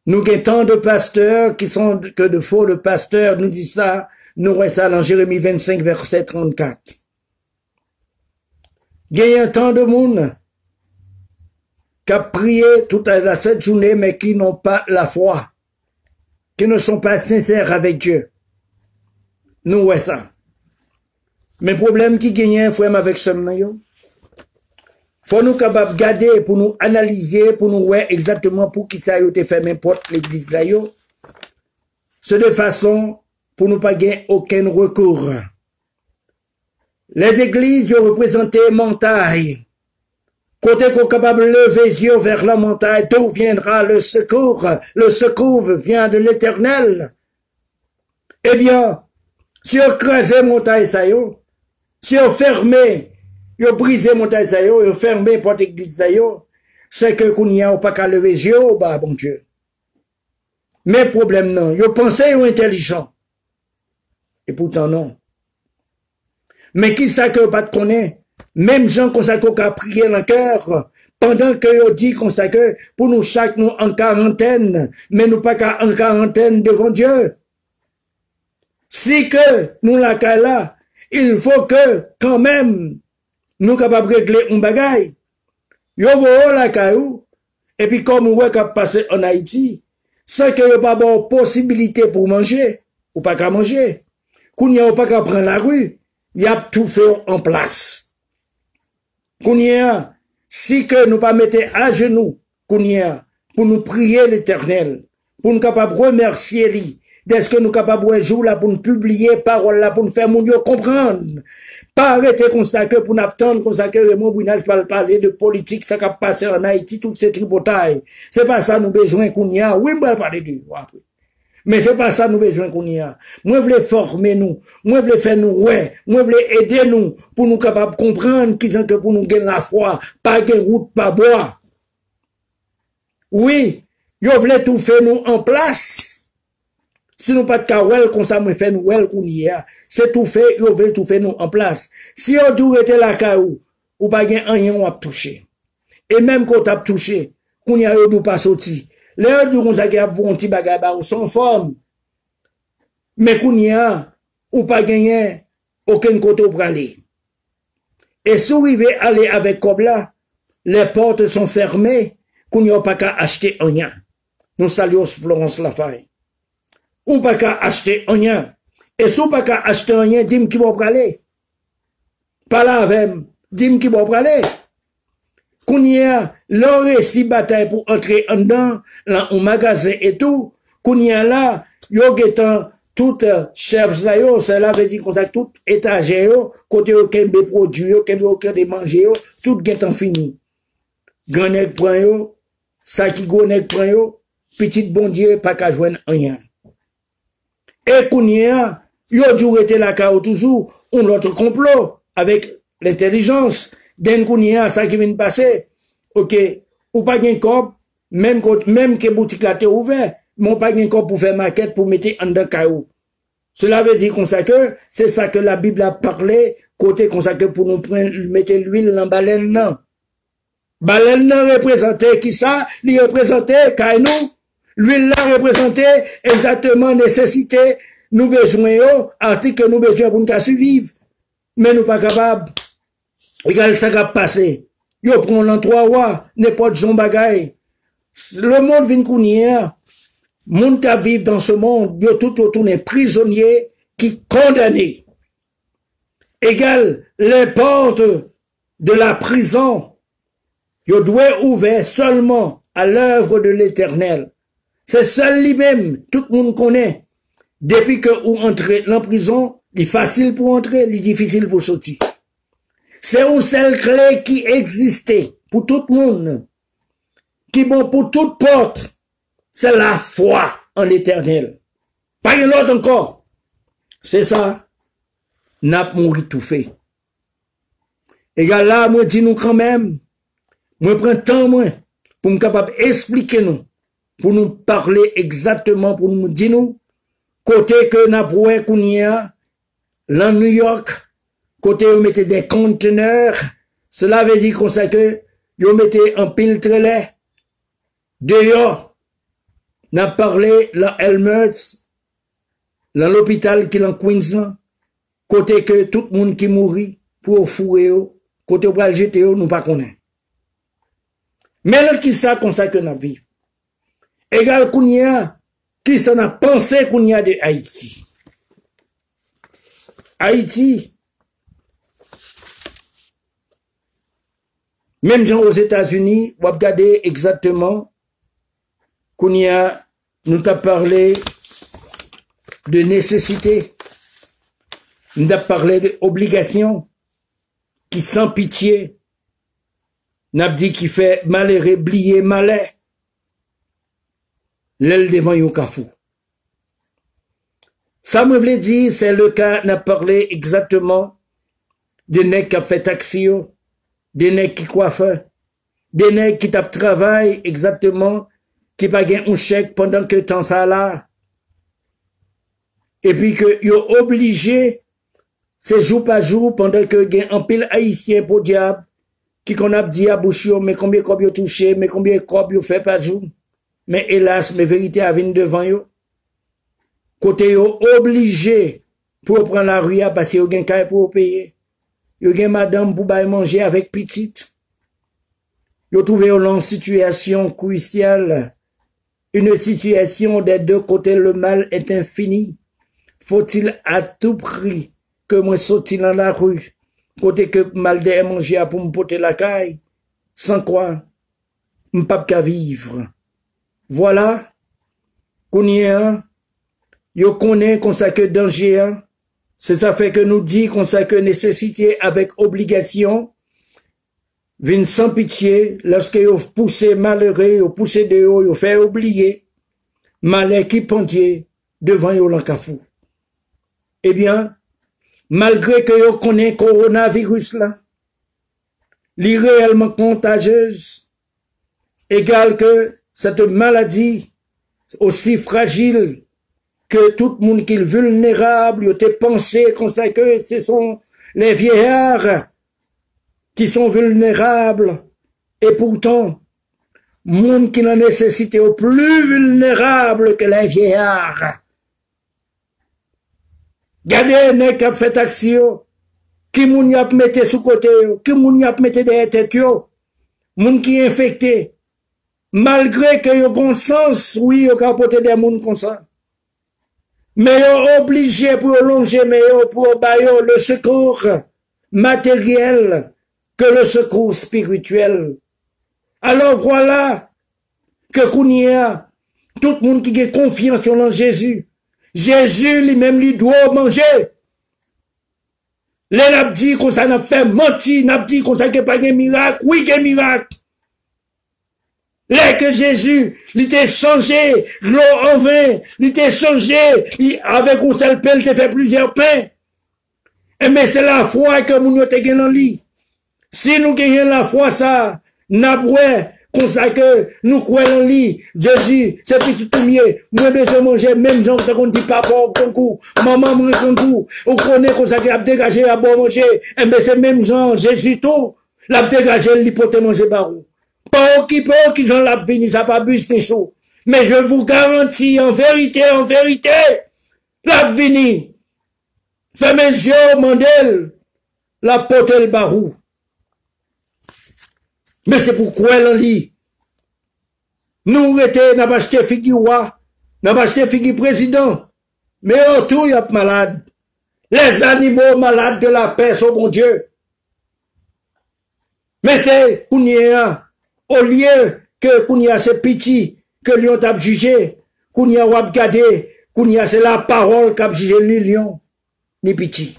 nous avons tant de pasteurs qui sont que de faux de pasteurs, nous disent ça, nous voyons ça dans Jérémie 25, verset 34. Gagne un temps de monde qui a prié toute la cette journée, mais qui n'ont pas la foi, qui ne sont pas sincères avec Dieu. Nous voyons ça. Mais le problème qui gagne un frère avec ce monde, faut nous capables garder pour nous analyser, pour nous voir exactement pour qui ça a été fait, n'importe l'église là. C'est de façon pour ne pas gagner aucun recours. Les églises représentent montagne. Côté qu'on est capable de lever les yeux vers la montagne, d'où viendra le secours. Le secours vient de l'Éternel. Eh bien, si on crase la montagne, si on ferme, on brise la montagne, on ferme la porte de l'église, c'est que qu'on n'y a pas qu'à lever les yeux, bah, bon Dieu. Mais problème non, on pense intelligent. Et pourtant, non. Mais qui ça que pas te connaît? Même gens qu'on a prié dans le cœur, pendant que dit qu'on sait que pour nous chaque nous en quarantaine, mais nous pas qu'à en quarantaine devant Dieu. Si que nous la là, il faut que quand même nous capables régler un bagaille. Yo voyez la caillou et puis comme on voit qu'a passé en Haïti, sans que yo pas bon possibilité pour manger ou pas qu'à manger. Qu'on y a pas qu'à prendre la rue, y a tout fait en place. Qu'on y a si que nous pas mettez à genoux, Kounia, pour nous prier l'Éternel, pour nous capables remercier lui, d'est-ce que nous capables un jour là pour nous publier parole là pour nous faire mon Dieu comprendre, pas arrêter comme ça que pour nous attendre comme ça que Raymond Brunache va parler de politique ça qui a passé en Haïti toutes ces tribotailles, c'est pas ça nous besoin Kounia, oui on va parler de quoi après. Mais c'est pas ça nous besoin qu'on y a. Moi, je voulais former nous. Moi, je voulais faire nous, ouais. Moi, je voulais aider nous pour nous capables de comprendre qu'ils ont que pour nous gagner la foi. Pas de route, pas boire. Oui. Yo voulait tout faire nous en place. Si nous pas de kawel, qu'on ça, moi, fait nous, ouais, qu'on y a. C'est tout fait, yo voulait tout faire nous en place. Si on tout était la kaou, ou pas gagner rien, on a touché. Et même quand on a touché, qu'on y a eu d'où pas sorti. L'heure du Gonzaga pour un petit bagage ou sans forme. Mais qu'on y a, ou pas gagné, aucun côté pour aller. Et si vous voulez aller avec Cobla, les portes sont fermées, qu'on n'y a pas qu'à acheter rien. Nous saluons Florence Lafaille. Ou pas qu'à acheter rien. Et si vous pas qu'à acheter rien, dis-moi qui va aller. Pas là avec, dis-moi qui va aller. Qu'on y a, leur récit bataille pour entrer en dedans, là, en magasin et tout, qu'on y a là, yo guettant, toutes chefs là, yo, cela veut dire qu'on a tout étagère, yo, côté aucun des produits, aucun des manger, yo, tout guettant fini. Grand nèg prend yo, ça qui gros nèg prend yo, petite bon Dieu, pas qu'à joindre rien. Et qu'on y a, yo, du rete la kao toujours, on l'autre complot, avec l'intelligence, d'un qu'on y a, ça qui vient de passer, ok, ou pas gain corps, même que boutique là t'es ouvert, mais on pas gain corps pour faire maquette, pour mettre en dedans caillou. Cela veut dire qu'on sait que, c'est ça que la Bible a parlé, côté qu'on sait que pour nous prendre, mettre l'huile dans baleine non. Baleine non représentait qui ça? Il représentait caillou. L'huile là représentait exactement nécessité, nous besoin, article que nous besoin pour nous survivre. Mais nous pas capables. Regarde ça qui a passé. Yo prend l'an trois rois, n'importe Jean Bagay. Le monde vient qu'on y a. Monde qui vivre dans ce monde, yo tout autour des prisonniers qui condamnés. Égal, les portes de la prison, yo doit ouvrir seulement à l'œuvre de l'Éternel. C'est seul lui-même, tout le monde connaît. Depuis que vous entrez en prison, il est facile pour entrer, il est difficile pour sortir. C'est une seule clé qui existait pour tout le monde, qui bon pour toute porte, c'est la foi en l'Éternel. Pas une autre encore. C'est ça, n'a mouru tout fait. Et là, moi dis nous quand même, moi prends temps moi pour me capable expliquer nous, pour nous parler exactement, pour nous dire nous, côté que n'a broué qu'on y a, là New York. Côté, vous mettez des conteneurs, cela veut dire qu'on sait que, vous mettez un pile trailer. D'ailleurs, on a parlé, dans Helmholtz, dans l'hôpital qui est en Queensland, côté que tout le monde qui mourit, pour fourrer, côté pour le jeter, nous pas connaît. Mais là, qui ça qu'on sait que nous vivons? Égal qu'on y a, qui s'en a pensé qu'on y a de Haïti? Haïti, même gens aux États-Unis, vous regardez exactement qu'on y a, nous t'a parlé de nécessité, nous t'a parlé d'obligation qui sans pitié, Nabdi qui fait malheureux, blier, malais, l'aile devant yon kafou. Ça me voulait dire, c'est le cas, n'a parlé exactement de nèg qui a fait taxio. Des nègres qui coiffent, des nègres qui tapent travail exactement, qui pas gagnent un chèque pendant que temps ça là. et puis que yo obligé, c'est jour par jour, pendant que gain en pile haïtien pour diable, qui qu'on a dit à Bouchio, mais combien corps yo touché, mais combien corps yo fait par jour, mais hélas, mes vérités à venir devant yo, côté yo obligé pour prendre la rue parce que yo gain caille pour payer, yo gain madame pour bailler manger avec petite. Yo trouvé une situation cruciale, une situation des deux côtés le mal est infini. Faut-il à tout prix que moi sorti dans la rue, côté que mal de manger pour me porter la caille, sans quoi m'pap qu'à vivre. Voilà, qu'on y est un, yo connaît qu'on sait que danger un, c'est ça fait que nous dit qu'on sait que nécessité avec obligation. Vin sans pitié, lorsque vous poussez malheureux, vous poussez de haut, vous fait oublier, malheur qui pendier devant vous l'encafou. Eh bien, malgré que vous connaissez le coronavirus là, l'irréellement contagieuse, égale que cette maladie aussi fragile que tout le monde qui est vulnérable, vous avez pensé comme ça que ce sont les vieillards, qui sont vulnérables, et pourtant, monde qui n'en nécessite au plus vulnérable que les vieillards. Gardez les gens qui ont fait taxi, qui moun y a mette sous côté, qui moun y a mette derrière tête, moun qui est infecté, malgré que yo bon sens, oui, yo capote des moun comme ça. Mais yo obligé pour longer, mais yo pour bailler le secours matériel, que le secours spirituel. Alors voilà que Kounia, tout le monde qui a confiance en Jésus, Jésus lui-même lui doit manger. Les Nabdi qu'on s'en a fait mentir, Nabdi qu'on s'en a pas de miracle, oui qu'il y a un miracle. Les que Jésus lui t'a changé l'eau en vin, lui t'a changé avec un seul pain, il t'a fait plusieurs pains. Mais c'est la foi que nous t'a gagné dans le lit. Si nous gagnons la foi, ça, nous croyons en lui, Jésus, c'est petit tout mieux, moi besoin manger, même gens qu'on dit papa au concours, maman mon concours, on connaît qu'on s'est dégagé à bon manger, et bien c'est même gens, Jésus tout, l'a dégagé, l'hypothèse manger barou. Pas qui j'en l'a béni, ça pas bus, c'est chaud. Mais je vous garantis, en vérité, l'a béni. Fais mes yeux, mandel, la pote le barou. Mais c'est pourquoi elle en lit. Nous, on n'a pas acheté figui roi, n'a pas acheté figui président. Mais autour, il y a malade. Les animaux malades de la paix sont bon Dieu. Mais c'est, Kounia, au lieu que Kounia c'est petit, que Lyon t'a jugé, Kounia wap gade, Kounia c'est la parole qu'a jugé ni Lyon, ni petit.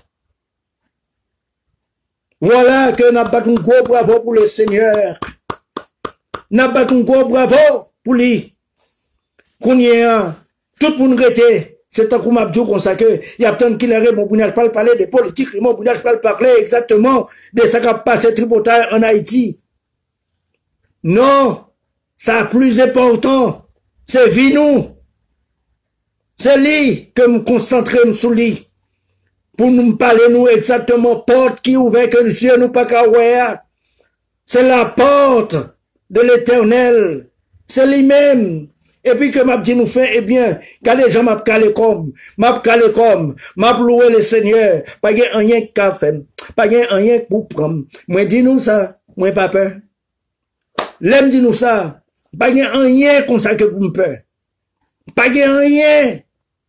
Voilà que n'a pas un gros bravo pour le Seigneur. N'a pas un gros bravo pour lui. Qu'on y ait un, tout le monde était, c'est un coup m'abdou qu'on sait que, il y a tant qu'il arrive, mon Bounache parle parler des politiques, mon Bounache parle parler exactement de ce qui a passé tribotal en Haïti. Non, ça plus important, c'est vie nous. C'est lui que nous concentrons sur lui. Pour nous parler, nous, exactement, porte qui ouvre, que le Dieu nous pas qu'à ouvrir. C'est la porte de l'éternel. C'est lui-même. Et puis, que m'a dit nous fait, eh bien, quand les gens m'a calé comme, m'a loué le Seigneur, pas y'a rien qu'à faire, pas y'a rien pour prendre. Moi, dis nous ça, moi, pas peur. L'aime dit nous ça, pas y'a rien qu'on sait que pour me peur. Pas y'a rien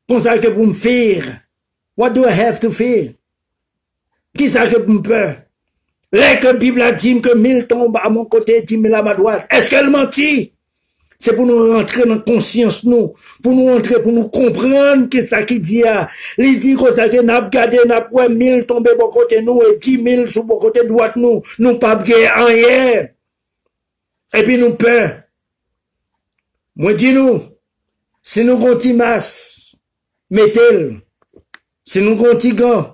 qu'on sait que pour me faire. What do I have to fear? Qui ça que me peur? Là que la Bible a dit que 1000 tombent à mon côté, 10 000 à ma droite. Est-ce qu'elle mentit? C'est pour nous rentrer dans la conscience, nous. Pour nous rentrer, pour nous comprendre que ça qui dit. Il dit que ça qui n'a pas gardé, n'a pas 1000 tombés à mon côté, nous, et 10 000 sur mon côté droite, nous. Nous pas gagné rien. Et puis nous peur. Moi, dis-nous, si nous comptons masse, mettez-le. Si nous contigons,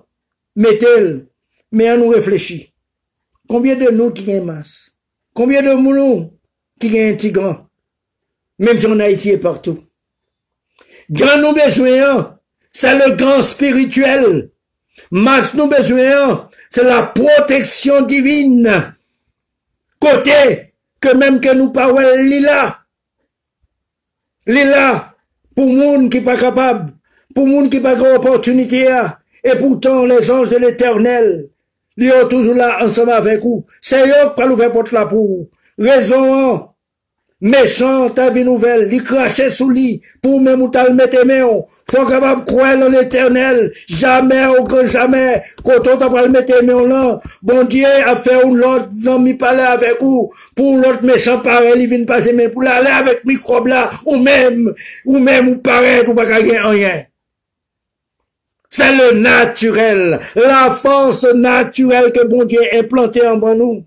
mettez-le, mais on nous réfléchit. Combien de nous qui gagnent masse? Combien de nous qui gagnent tigre? Même si on a été partout. Grand nous besoin, c'est le grand spirituel. Mas nous besoin, c'est la protection divine. Côté que même que nous parlons l'ILA. L'ILA, pour monde qui n'est pas capable, pour monde qui n'a pas d'opportunité, et pourtant les anges de l'Éternel, ils sont toujours là ensemble avec vous. C'est eux qui nous fait porte là pour vous. Raison, méchant, ta vie nouvelle, il crachait sous lui, pour même ou t'as le mettre main, faut capable croire en l'Éternel, jamais, aucun jamais, quand on t'a pas le mettre main là, bon Dieu a fait un l'autre, zami parler avec vous, pour l'autre méchant pareil, il vient passer, mais pour l'aller avec microbe là, ou même, ou pareil, ou pas gagner rien. C'est le naturel, la force naturelle que bon Dieu a implantée en nous.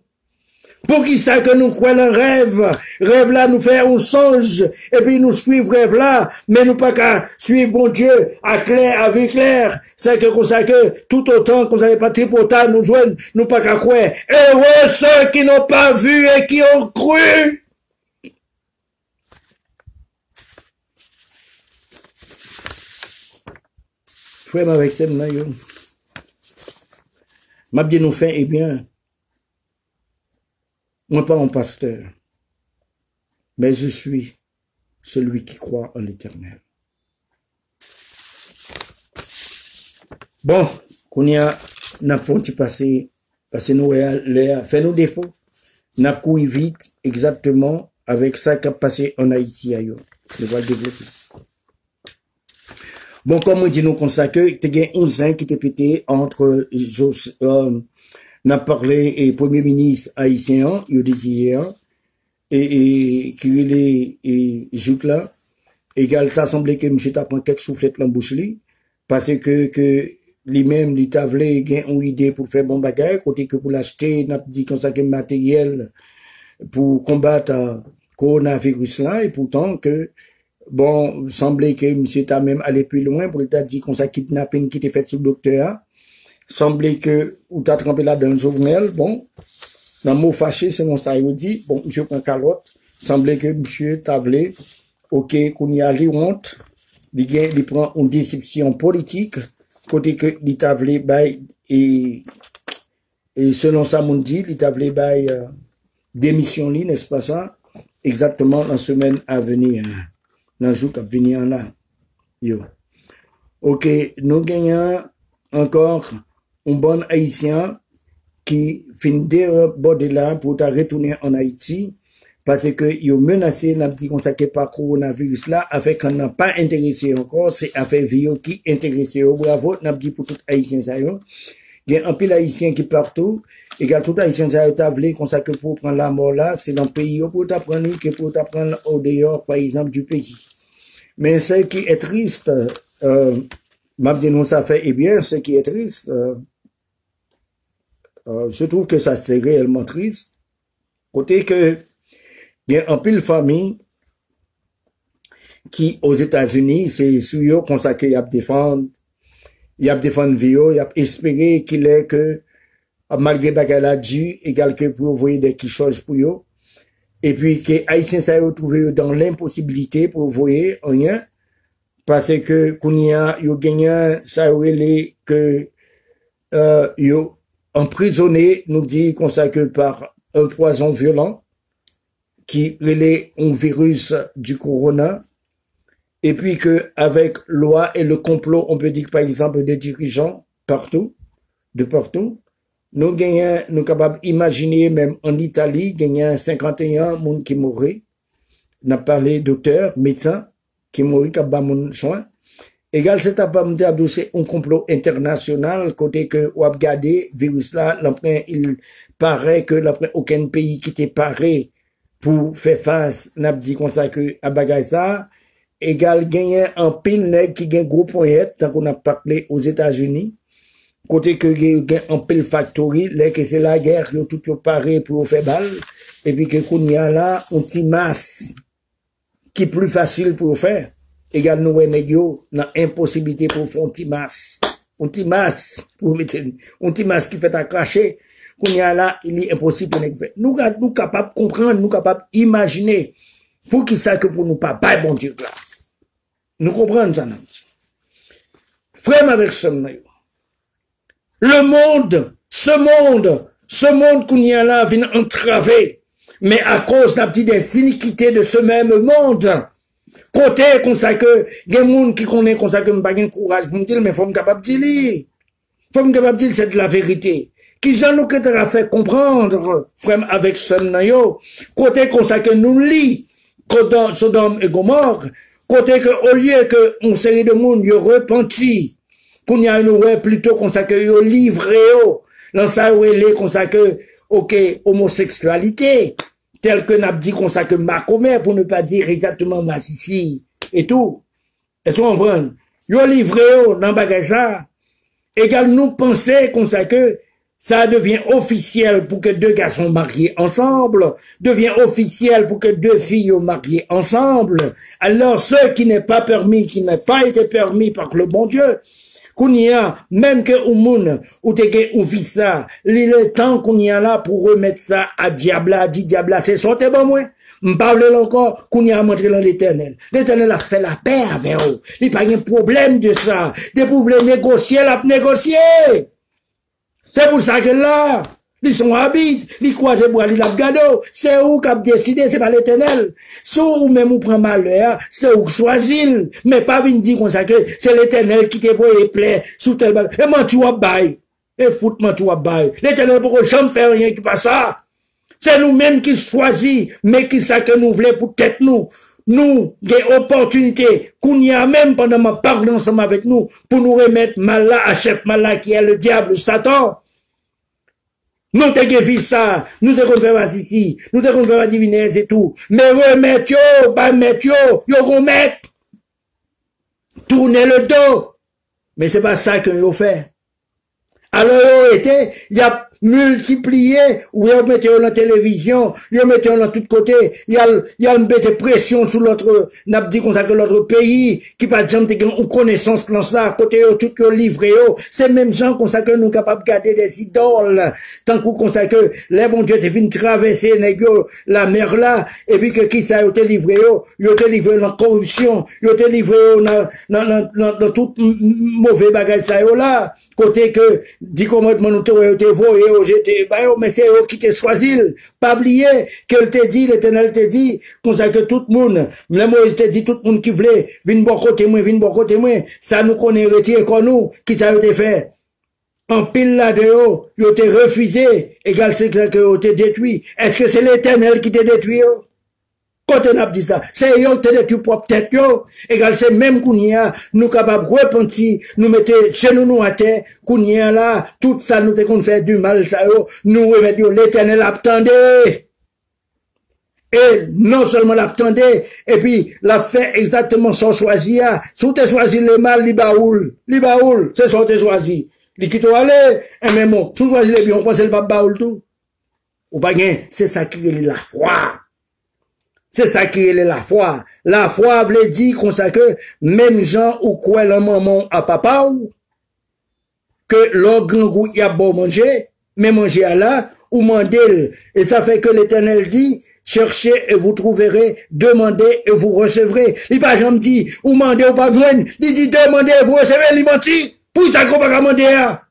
Pour qui ça que nous croyons en rêve? Rêve là nous fait un songe, et puis nous suivons rêve là, mais nous pas qu'à suivre bon Dieu, à clair, à vie claire. C'est que comme ça que, tout autant qu'on n'avait pas tripotat, nous joignent, nous pas qu'à croire. Heureux ceux qui n'ont pas vu et qui ont cru! Frère avec ces maillots. M'abdi nous fait, eh bien, moi, pas un pasteur, mais je suis celui qui croit en l'Éternel. Bon, qu'on y a, n'a pas passé nous, fait nos défauts, n'a pas couru vite, exactement, avec ça qu'a passé en Haïti, ailleurs. Le voile développé. Bon, comme on dit, nous, comme ça, que, t'es gagné 11 ans qui t'es pété entre, n'a parlé et premier ministre haïtien, il dit hier, et qui est et joute là, égal ça semblait que monsieur t'a pris quelques soufflettes dans bouche lui, parce que lui-même il t'avait gain une idée pour faire bon bagage, côté que pour l'acheter, n'a dit comme ça que matériel pour combattre coronavirus là, et pourtant que bon semblait que monsieur t'a même allé plus loin pour t'a dit comme ça kidnapping qui t'est fait sous le docteur. Semblait que, ou t'as trempé là dans le journal, bon, dans le mot fâché, c'est mon saïoudi, bon, monsieur prend calotte, semblait que monsieur Tablé, ok, qu'on y a les honte, il prend une déception politique, côté que il Tablé, bah, et selon ça, mon dit, il Tablé, bah, démission, n'est-ce pas ça? Exactement, dans la semaine à venir, dans le jour à venir là. Yo. Ok, nous gagnons encore, un bon haïtien qui finit de border là pour retourner en Haïti parce que il est menacé n'a dit qu'on s'acquit par coronavirus là avec qu'on n'a pas intéressé encore c'est affaire vieux qui intéressé au bravo n'a dit pour tout haïtien ça il y a un pile haïtien qui partout et quand tout haïtien ça est avlé qu'on s'acquit pour prendre la mort là c'est dans le pays pour t'apprendre que pour t'apprendre au dehors par exemple du pays mais ce qui est triste Mabdi nous ça fait, eh bien, ce qui est triste, je trouve que ça c'est réellement triste, côté que, il y a un pile famille qui, aux États-Unis, c'est sous eux qu'on s'accueille, il y a défendre vieux, il y a espérer qu'il est que, malgré bagal a dû, égal que pour envoyer des quichoches pour eux, et puis que Haïtiens s'est retrouvé dans l'impossibilité pour envoyer rien, parce que qu'on y a yo gagné ça relé que yo emprisonné nous dit qu'on s'accueille par un poison violent qui relé un virus du corona et puis que avec loi et le complot on peut dire par exemple des dirigeants partout nous gagnons nous capables imaginer même en Italie gagnons 51 monde qui mouraient n'a parlé d'auteurs médecins qui mourit à bas mon soin. Égal, c'est à bas mon diable, c'est un complot international, côté que, ou abgadé, virus là, l'après, il paraît que l'après, aucun pays qui t'est paré pour faire face, n'a dit qu'on s'accueille à bagay ça. Égal, gagne un pile nègre qui gagne gros poignette, tant qu'on a parlé aux États-Unis. Côté que, gagne un pile factory, là, que c'est la guerre, que tout paré pour faire balle. Et puis que, qu'on y a là, un petit masse. Qui plus facile pour faire. Égal, nous, négio, n'a impossibilité pour faire un petit masque. Un petit masque, pour mettre, un petit masque qui fait à cracher, qu'on y a là, il est impossible pour nous faire. Nous capables de comprendre, nous capables d'imaginer, pour qui ça que pour nous pas, bon Dieu, là. Nous comprenons ça, non? frère Maversemnaïo. Le monde, ce monde qu'on y a là, vient entraver, mais à cause des iniquités de ce même monde. Côté comme ça que des monde qui connaît comme ça que me pas de courage pour me dire mais faut me capable de dire. Faut me capable de dire c'est de la vérité. Qui j'en nous a fait comprendre frère avec Semnaïo. Côté comme ça que nous lit Sodome et Gomorre, côté que au lieu que une série de monde y repentit, qu'on y a une ouais plutôt qu'on s'accueille au livre dans ça où elle est qu'on s'accueille OK homosexualité tel que Nabdi qu'on s'accueille Macomère pour ne pas dire exactement Massissi et tout. Et tout on prend. Yo livré dans bagage ça. Égal nous penser qu'on s'accueille ça devient officiel pour que deux garçons mariés ensemble, devient officiel pour que deux filles mariées ensemble. Alors ce qui n'est pas permis, qui n'a pas été permis par le bon Dieu, qu'on y a, même que au monde, ou t'es que ou visa, le temps qu'on y a là pour remettre ça à Diabla, dit Diabla, c'est sorti bon moi. M'parle encore, qu'on y a montré dans l'éternel. L'éternel a fait la paix avec eux. Il n'y a pas de problème de ça. De pouvoir négocier, la négocier. C'est pour ça que là, ils sont habites, ils croisent bois, ils l'abgado, c'est où qu'a décidé, c'est pas l'éternel. Sous ou même ou prend malheur, c'est où choisit, mais pas venir dire qu'on s'accueille, c'est l'éternel qui te voit et plaît, sous tel balle. Et moi, tu vois, bail. Et foutement, tu vois, bail. L'éternel, pourquoi jamais faire rien qui passe ça? C'est nous-mêmes qui choisit, mais qui ça que nous voulons pour tête nous. Nous, des opportunités qu'on y a même pendant ma parole ensemble avec nous, pour nous remettre mal à chef mal qui est le diable, Satan. Nous te guévis ça, nous te conférons ici, nous te conférons divinaise et tout. Mais remettez yo, pas mettre yo remettre. Tournez le dos. Mais c'est pas ça que yo fait. Alors yo était, y a multiplié, ou yo mettez yo la télévision, yo mettez yo dans tous côtés, y a une bête de pression sur l'autre, n'a dit qu'on sait que l'autre pays, qui pas de gens qui ont connaissance comme ça, côté yo, tout yo livré yo, c'est même gens qu'on sait que nous capables de garder des idoles, tant qu'on sait que les bons dieux deviennent traverser, négo, la mer là, et puis que qui ça yo te livré yo, yo te livré dans la corruption, yo te livré yo dans tout mauvais bagage ça yo là, côté que, dit commandement nous te voyons, mais c'est eux qui te choisissent. Pas oublier qu'elle te dit, l'éternel te dit, qu'on sait que tout le monde, même Moïse te dit, tout le monde qui voulait, viens bon côté moi, ça nous connaît, retire qu'on nous, qui ça te fait. En pile là de haut, il te refusé, égal c'est ça que te détruit. Est-ce que c'est l'éternel qui te détruit, quand on a dit ça, c'est eux qui te détruit pour peut-être, égal c'est même qu'on y a, nous capables de repentir, nous mettons genoux nous à terre, qu'on y a là, tout ça nous te qu'on fait du mal, ça nous remettons l'éternel attendez. Et non seulement l'attendez, et puis la fait exactement sans choisir, si tu choisis le mal, li baoul, c'est ça tu choisis. Li qui t'ont allé, et même bon, si tu choisis le bien, on pense le pas baoul tout. Ou pas bien, c'est ça qui est la foi. C'est ça qui est la foi. La foi veut dire qu'on sait que même gens ou quoi le maman à papa ou que leur grand goût y a bon manger, mais manger à la ou mandel. Et ça fait que l'éternel dit, cherchez et vous trouverez, demandez et vous recevrez. Il pas jamais dit, ou mandez ou pas besoin, il dit demandez et vous recevrez, il mentit. Pour ça qu'on va commander à.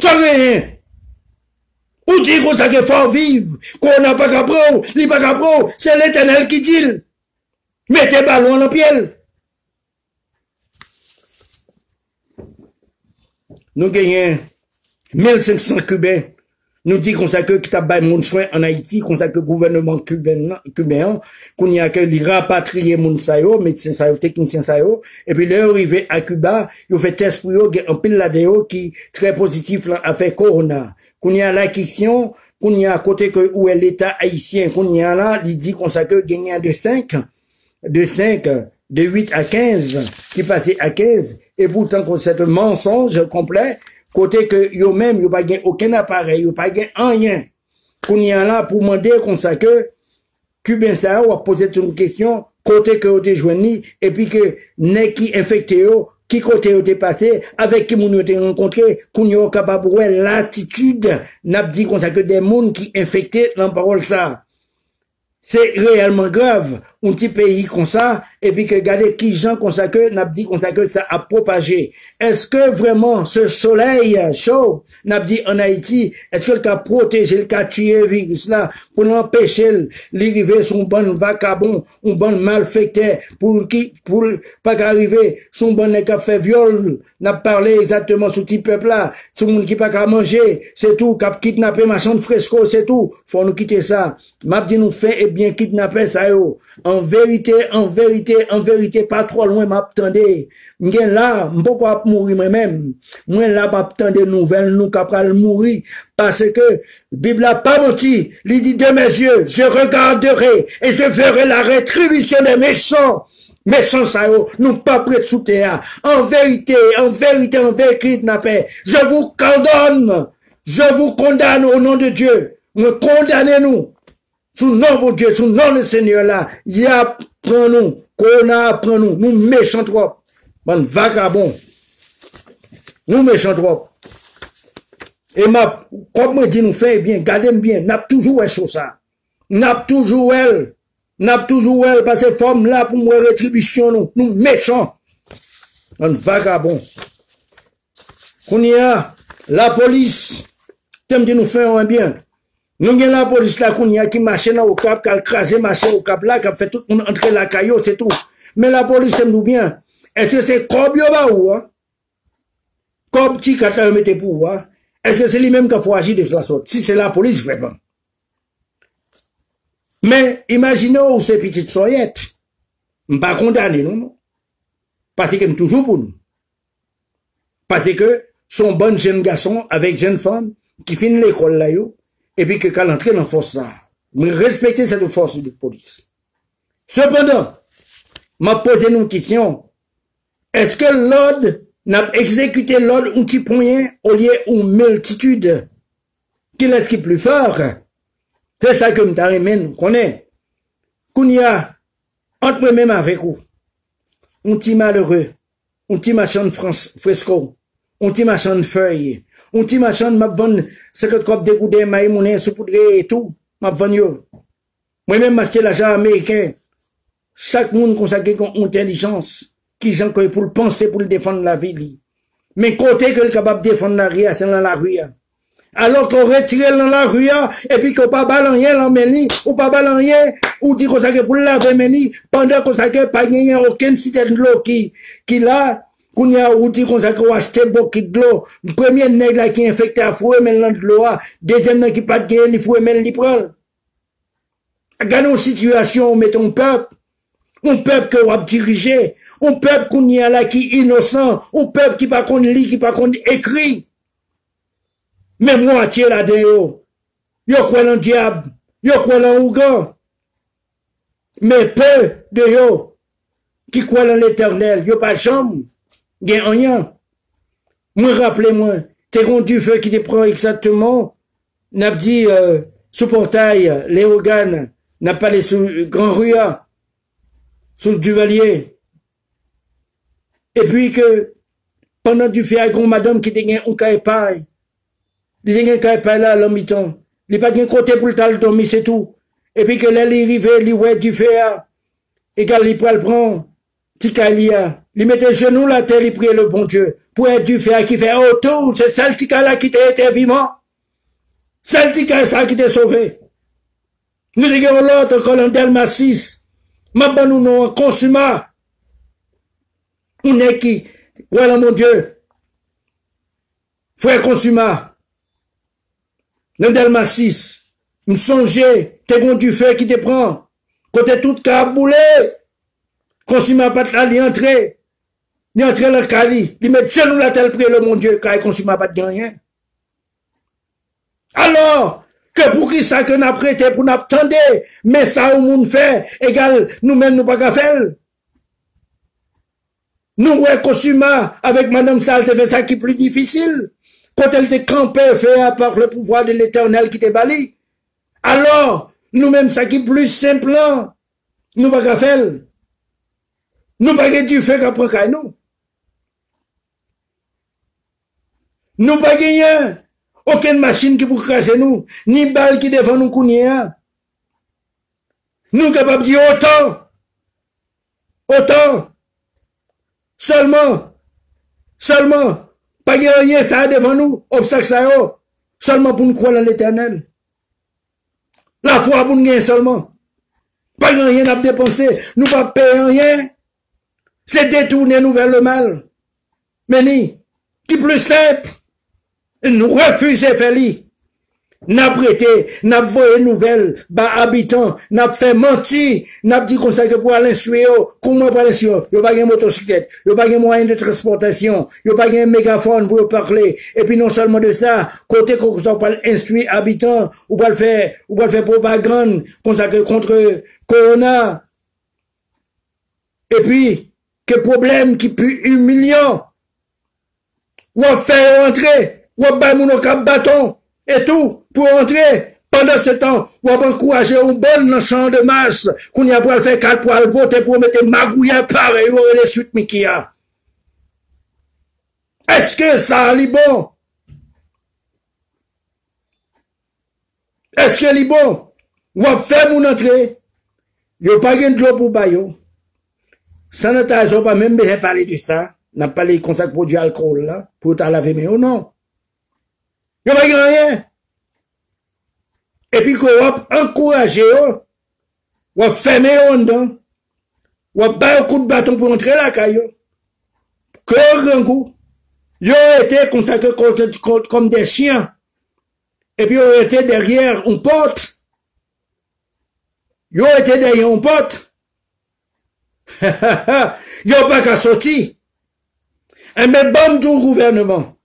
Ça rien. Ou dit qu'on s'est fait fort vivre, qu'on n'a pas qu'à prendre, il n'y a pas qu'à prendre, c'est l'éternel qui dit. Mettez ballon en piel. Nous gagnons 1500 Cubains. Nous dit qu'on s'est que qui t'a baillé mon soin en Haïti, qu'on s'est que gouvernement cubain, qu'on y a que les rapatriés mon sayo, médecins sayo, techniciens sayo, et puis leur arrivé à Cuba, ils ont fait test pour eux, un pile là-dedans qui très positif a fait corona. Qu'on y a la question, qu'on y a à côté que où est l'État haïtien, qu'on y a là, il dit qu'on s'est que gagné de 5, de 8 à 15, qui passait à 15, et pourtant qu'on s'est mensonge complet, côté que yo même yo pas gain aucun appareil, yo pas gain rien. Qu'on y a là pour demander qu'on ça que Cubain ça ou a posé une question côté que yo te joigni et puis que nèg qui infecté yo, qui côté yo te passé, avec qui moun yo te rencontré, qu'on yo capable ouais l'attitude, n'a dit qu'on ça que des moun qui infecté dans parole ça. C'est réellement grave, un petit pays comme ça et puis que regardez qui Jean consacre, Nabdi consacre, ça a propagé. Est-ce que vraiment ce soleil chaud, Nabdi en Haïti, est-ce que le cas protégé, le cas tué virus là, pour l'empêcher d'arriver sur un bon vacabon, un bon malfaiteur, pour pas qu'arriver sur un bon qui a fait viol, n'a parlé exactement sur ce peuple là, sur un monde qui pas qu'à manger, c'est tout, qui a kidnappé ma chambre fresco, c'est tout, faut nous quitter ça. Nabdi nous fait, et bien kidnapper ça yo. En vérité, pas trop loin, m'attendez. M'en là, m'pourquoi mourir moi-même. Moi là, m'attendez nouvelles, nous capable mourir. Parce que, Bible a pas menti. Il dit de mes yeux, je regarderai et je verrai la rétribution des méchants. Méchants, ça, nous pas près de sous terre. En vérité, kidnappé. Je vous condamne au nom de Dieu. Me condamnez-nous. Sous nom, mon Dieu, sous nom, le Seigneur, là, y apprend nous, nous méchants trop, bon vagabond, nous méchants trop. Et ma, comme me dit, nous fait bien, gardez-moi bien, n'a toujours elle sur ça, n'a toujours elle, parce que forme là pour moi rétribution, nous méchants, bon vagabond. Qu'on y a, la police, t'aimes dit nous fait un bien. Nous avons la police là qui marche dans le cap, qui a crasé, marché au cap là, qui a fait tout le monde entrer la caillou, c'est tout. Mais la police, c'est nous bien. Est-ce que c'est comme yo hein? Comme petit qui a mis pour hein? Est-ce que c'est lui-même qui faut agir de la sorte? Si c'est la police, vraiment. Mais imaginez où ces petites soyettes. Je ne vais pas condamner, non? Parce que c'est toujours pour nous. Parce que son bon jeune garçon avec jeune femme qui finit l'école là, yo. Et puis que quand l'entrée dans la force, ça, respecter cette force de police. Cependant, m'a posé une question. Est-ce que l'ordre n'a exécuté l'ordre un petit point au lieu d'une multitude? Qui est-ce qui est plus fort? C'est ça que nous connaissons. Qu'on y a, entre même avec vous, un petit malheureux, un petit machin de France, fresco, un petit machin de feuille, un petit machin m'a vendu 50 copes de goudin, maïmoune, saupoudré et tout, m'a vendu. Moi-même, m'acheter l'argent américain. Chaque monde consacré qu'on intelligence, qui j'en connais pour le penser, pour le défendre la vie. Mais côté que le capable de défendre la rue, c'est dans la rue. Alors qu'on retire dans la rue, et puis qu'on pas balancer l'emmeni, ou pas balancer, ou dit consacré pour laver meni, pendant qu'on s'accueille pas gagner aucune cité de l'eau qui là, qu'on y a outil qu'on s'accroche à acheter beaucoup de l'eau. Premier nègre là qui est infecté à fouet, mais de l'eau. Deuxième nègre qui pas de guerre, il fouet, mais il prend. Regardons situation où mettons peuple. Un peuple que va diriger. Un peuple qu'on y a là qui est innocent. Un peuple qui pas qu'on lit, qui pas qu'on écrit. Même moi, tiens là-dedans. Yo croit dans le diable. Yo croit dans l'ougan. Mais peu de yo qui croit dans l'éternel. Yo pas jambe. Gagnant. Moi, rappelez-moi, t'es rendu feu qui te prend exactement, n'a dit, sous portail, les organes, n'a pas les sous, grand rua, sous le Duvalier. Et puis que, pendant du feu, il y a une madame qui te gagne un caille-paille. Il y a un caille-paille là, à l'homme-miton. Il n'y a pas de côté pour le tal dormir, c'est tout. Et puis que là, il arrive, il ouais du feu, et quand il prend le prend, petit caille-là. Il mettait genoux la terre, il priait le bon Dieu. Pour être du fer qui fait autour, c'est celle qui là qui était vivant. Celle qui est ça qui t'a sauvé. Nous disons l'autre, quand on Delmasis, ma bonne ou non, consuma. On est qui? Voilà mon Dieu. Frère consuma. Dans Delmasis, me songer, t'es bon du fer qui te prend. Côté tout caboulé. Consuma pas de l'entrée. Il entre dans le Cali, il met genou la tête près le mon Dieu, car il consomme pas de rien. Alors, que pour qui ça que n'a prêté, pour n'a attendre, mais ça au monde fait, égal, nous-mêmes nous pas qu'à faire. Nous, ouais, consuma, avec madame Salte, fait ça qui est plus difficile. Quand elle te campée, fait par le pouvoir de l'éternel qui te bali. Alors, nous-mêmes, ça qui est plus simple, nous pas qu'à faire. Nous pas gagner du fait qu'après nous. Nous pas gagner aucune machine qui pour craser nous, ni balle qui défend nous qu'on y a. Nous capables de dire autant. autant. Seulement, pas rien ça devant nous, obstacle ça yo. Seulement pour nous croire à l'éternel. La foi pour nous gagner seulement. Pas rien à dépenser, nous pas payer rien. C'est détourner nous vers le mal. Mais ni, qui plus simple, nous refuser Félix. N'a prêté, n'a voyé nouvelle, bah, habitant, n'a fait mentir, n'a dit comme ça que pour aller instruire, comment pour aller instruire, y'a pas de motocyclette, y'a pas de moyen de transportation, y'a pas de mégaphone pour parler, et puis non seulement de ça, côté qu'on va instruire habitant, ou pas le faire propagande, consacré contre Corona. Et puis, que problème qui peut humiliant, ou à faire entrer, ou à pas mon cap bâton, et tout, pour entrer, pendant ce temps, on va encourager un bon champ de masse, qu'on y a pour faire 4 pour voter, pour mettre magouillard pareil, ou les suites Mikia. Est-ce que ça, est bon? Est-ce que est bon? On va faire mon entrée, il n'y a pas de l'eau pour bayo. Sans notation, on va même parler de ça, on n'a pas les contacts pour du alcool, là, pour t'en laver, mais non. Y'a pas rien. Et puis qu'on va encourager, on va fermer en dedans, on va battre un coup de bâton pour entrer la caillou. Que grand coup. Ils ont été consacrés comme des chiens. Et puis ils ont été derrière une porte. Ils ont été derrière une porte. Ils n'ont pas qu'à sortir. Et mais bon du gouvernement.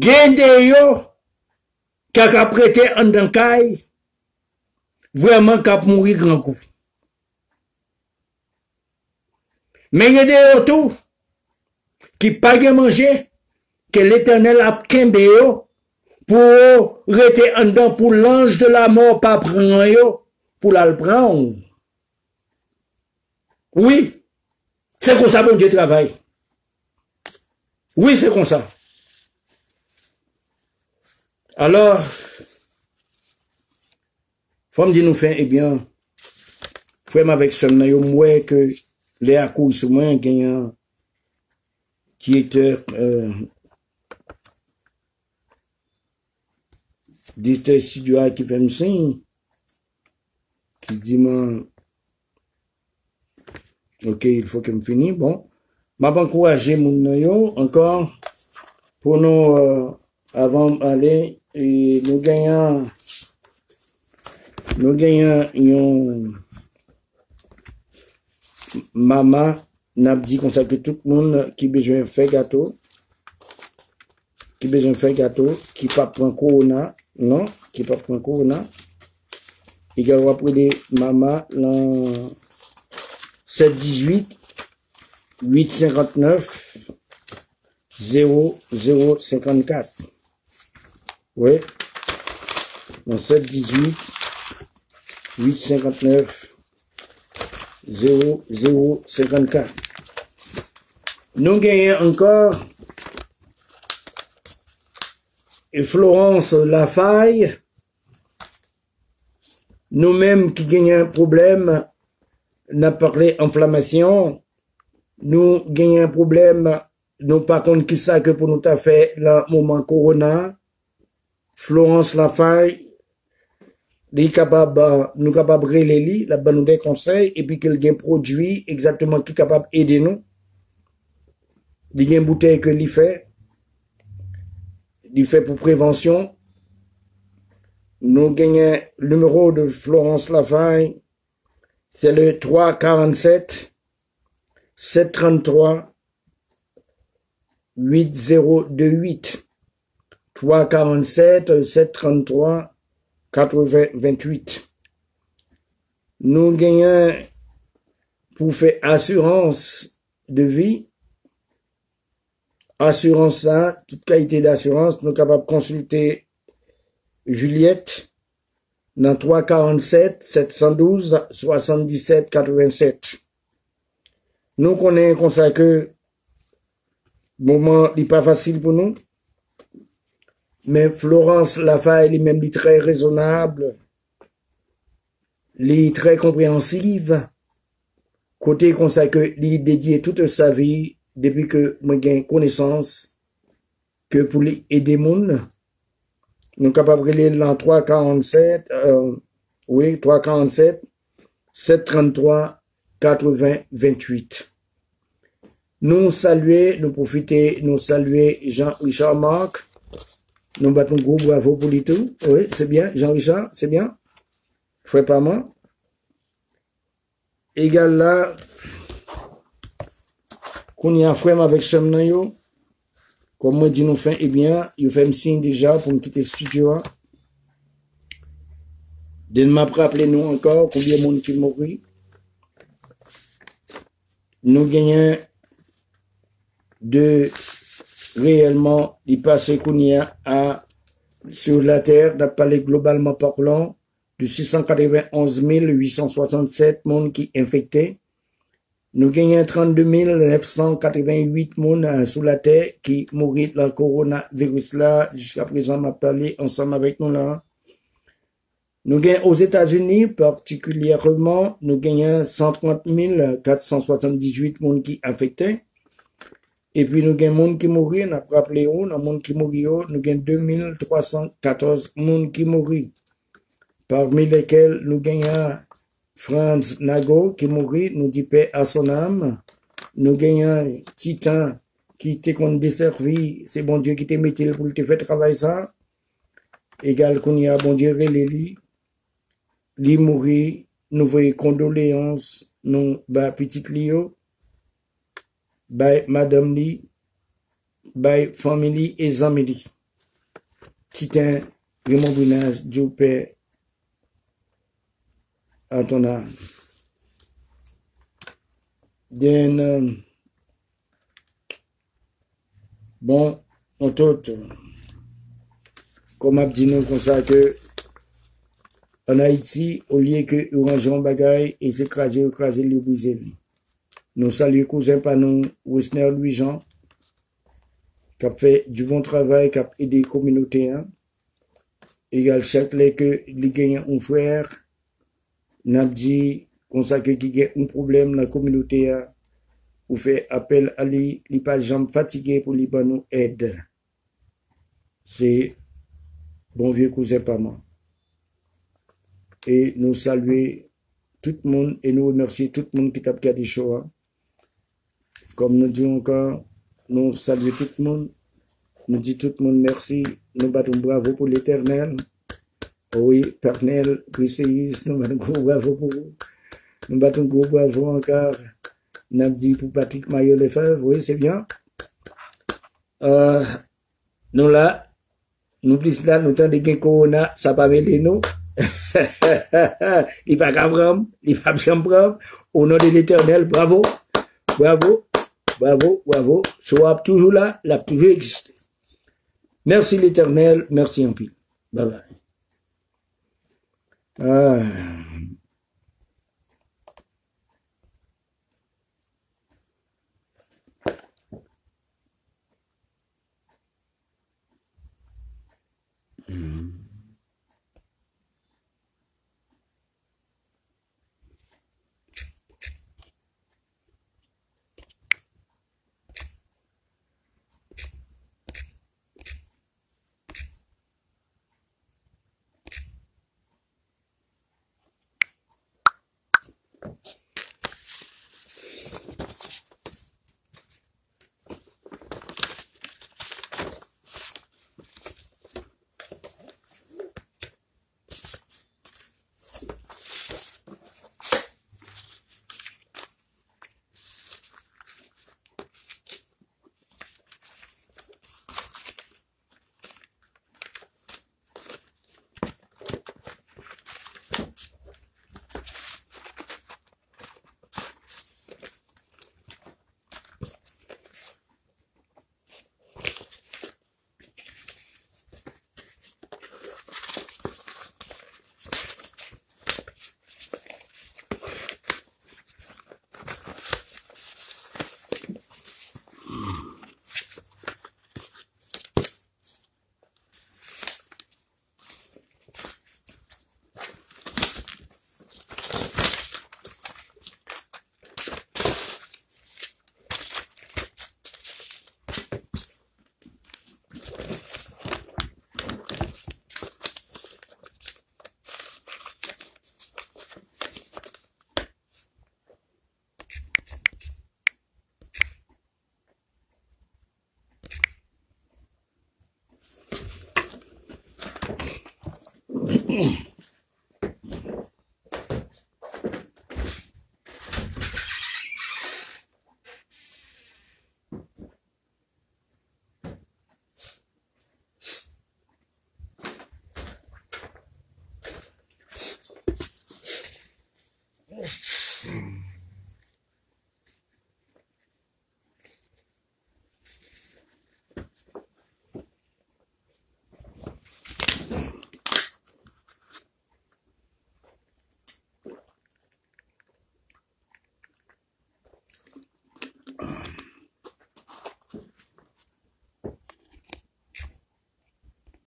Gende yo, kaka prêté en dankay, vraiment kap mourir grand coup. Mais gende yo tout, qui pas gen manger, que l'éternel a kembe yo, pour rete en dan pour l'ange de la mort pas prendre yo, pour la prendre. Oui, c'est comme ça bon Dieu travaille. Oui, c'est comme ça. Alors, femme dit nous fait, eh bien, frère avec son naïo moué que les accours sous moi gagnant qui était dit Sidouane qui fait me signe, qui dit moi, ok, il faut que me finisse. Bon, m'a encouragé mon naïo encore pour nous avant d'aller. Et nous gagnons une maman Nabdi comme ça que tout le monde qui besoin de faire gâteau, qui pas prendre corona, non, qui pas prendre corona, il y a pris des mamas dans 718 859 0054. Oui, dans 718 859 0054. Nous gagnons encore et Florence Lafaille, nous-mêmes qui gagnons un problème, n'a parlé inflammation, nous gagnons un problème, nous par contre qui ça que pour nous t'a fait le moment corona. Florence Lafaille, nous capable de relayer, la bonne des conseils, et puis qu'elle a un produit exactement qui est capable d'aider nous. Il y a une bouteille que l'y fait pour prévention. Nous gagnons le numéro de Florence Lafaille, c'est le 347 733 8028. 347 733 8028. Nous gagnons pour faire assurance de vie. Assurance ça, toute qualité d'assurance, nous sommes capables de consulter Juliette dans 347 712 77 87. Nous connaissons comme ça que le moment n'est pas facile pour nous. Mais Florence Lafaille, elle est très raisonnable, elle est très compréhensive, Côté comme ça que lui dédié toute sa vie depuis que moi gain connaissance que pour lui aider monde nous capable de l'an 347 oui 347 733 80 28. Nous saluer, nous profiter, nous saluer Jean-Richard Marc. Nous battons gros bravo pour lui tout. Oui, c'est bien Jean-Richard, c'est bien. Fais pas moi. Égal là, qu'on y a un frère avec Chemnayo, comme moi dit nous fait, eh bien, il fait un signe déjà pour me quitter le studio. De ne m'appeler nous encore, combien de monde qui mourit. Nous gagnons de réellement y passer qu'on y a à, sur la terre, d'appeler globalement parlant, de 691 867 monde qui infectés. Nous gagnons 32 988 monde sous la terre qui mourit le coronavirus là. Jusqu'à présent, m'a parlé ensemble avec nous là. Nous gagnons aux États-Unis, particulièrement, nous gagnons 130 478 monde qui infectés. Et puis, nous gagnons monde qui mourit, on a rappelé, on a monde qui mourit, nous gagnons 2314 monde qui mourit. Parmi lesquels nous gagnons Franz Nago qui mourit, nous dit paix à son âme. Nous gagnons Titan qui t'est qu'on desservi, c'est bon Dieu qui t'est mis pour te faire travailler ça. Égal qu'on y a bon Dieu reléli, li mourit, nous voyons condoléances, nous bah petite Lio, bah madame li, bah famille et amis. Titan, Raymond Brunache, Dieu paix à ton âme. Then, bon, on tente, comme a dit nous, comme ça, que en Haïti, au lieu que nous rangeons bagaille et s'écraser, les briser. Nous saluons cousin par nous, Josnel Louis-Jean, qui a fait du bon travail, qui a aidé les communautés. Égal, chaque fois que les gagnants ont frère, Nabdi, consacre qu'il y a un problème dans la communauté, ou fait appel à lui, il n'est pas jamais fatigué pour lui nous aide. C'est bon vieux cousin par moi. Et nous saluons tout le monde et nous remercions tout le monde qui t'a regardé chaud. Comme nous disons encore, nous saluons tout le monde, nous disons tout le monde merci, nous battons bravo pour l'éternel. Oui, Tornel Bresséus, nous battons gros bravo pour vous. Nous battons gros bravo encore. Nabdi pour Patrick Mario Lefeuvre, oui, c'est bien. Nous là, nous plus là, nous tendons des corona, ça pas mêler nous. Il va gavram, il va chambre. Au nom de l'éternel, bravo, bravo, bravo, bravo. Sois toujours là, la toujours existé. Merci l'éternel, merci en pile. Bye bye. Ah.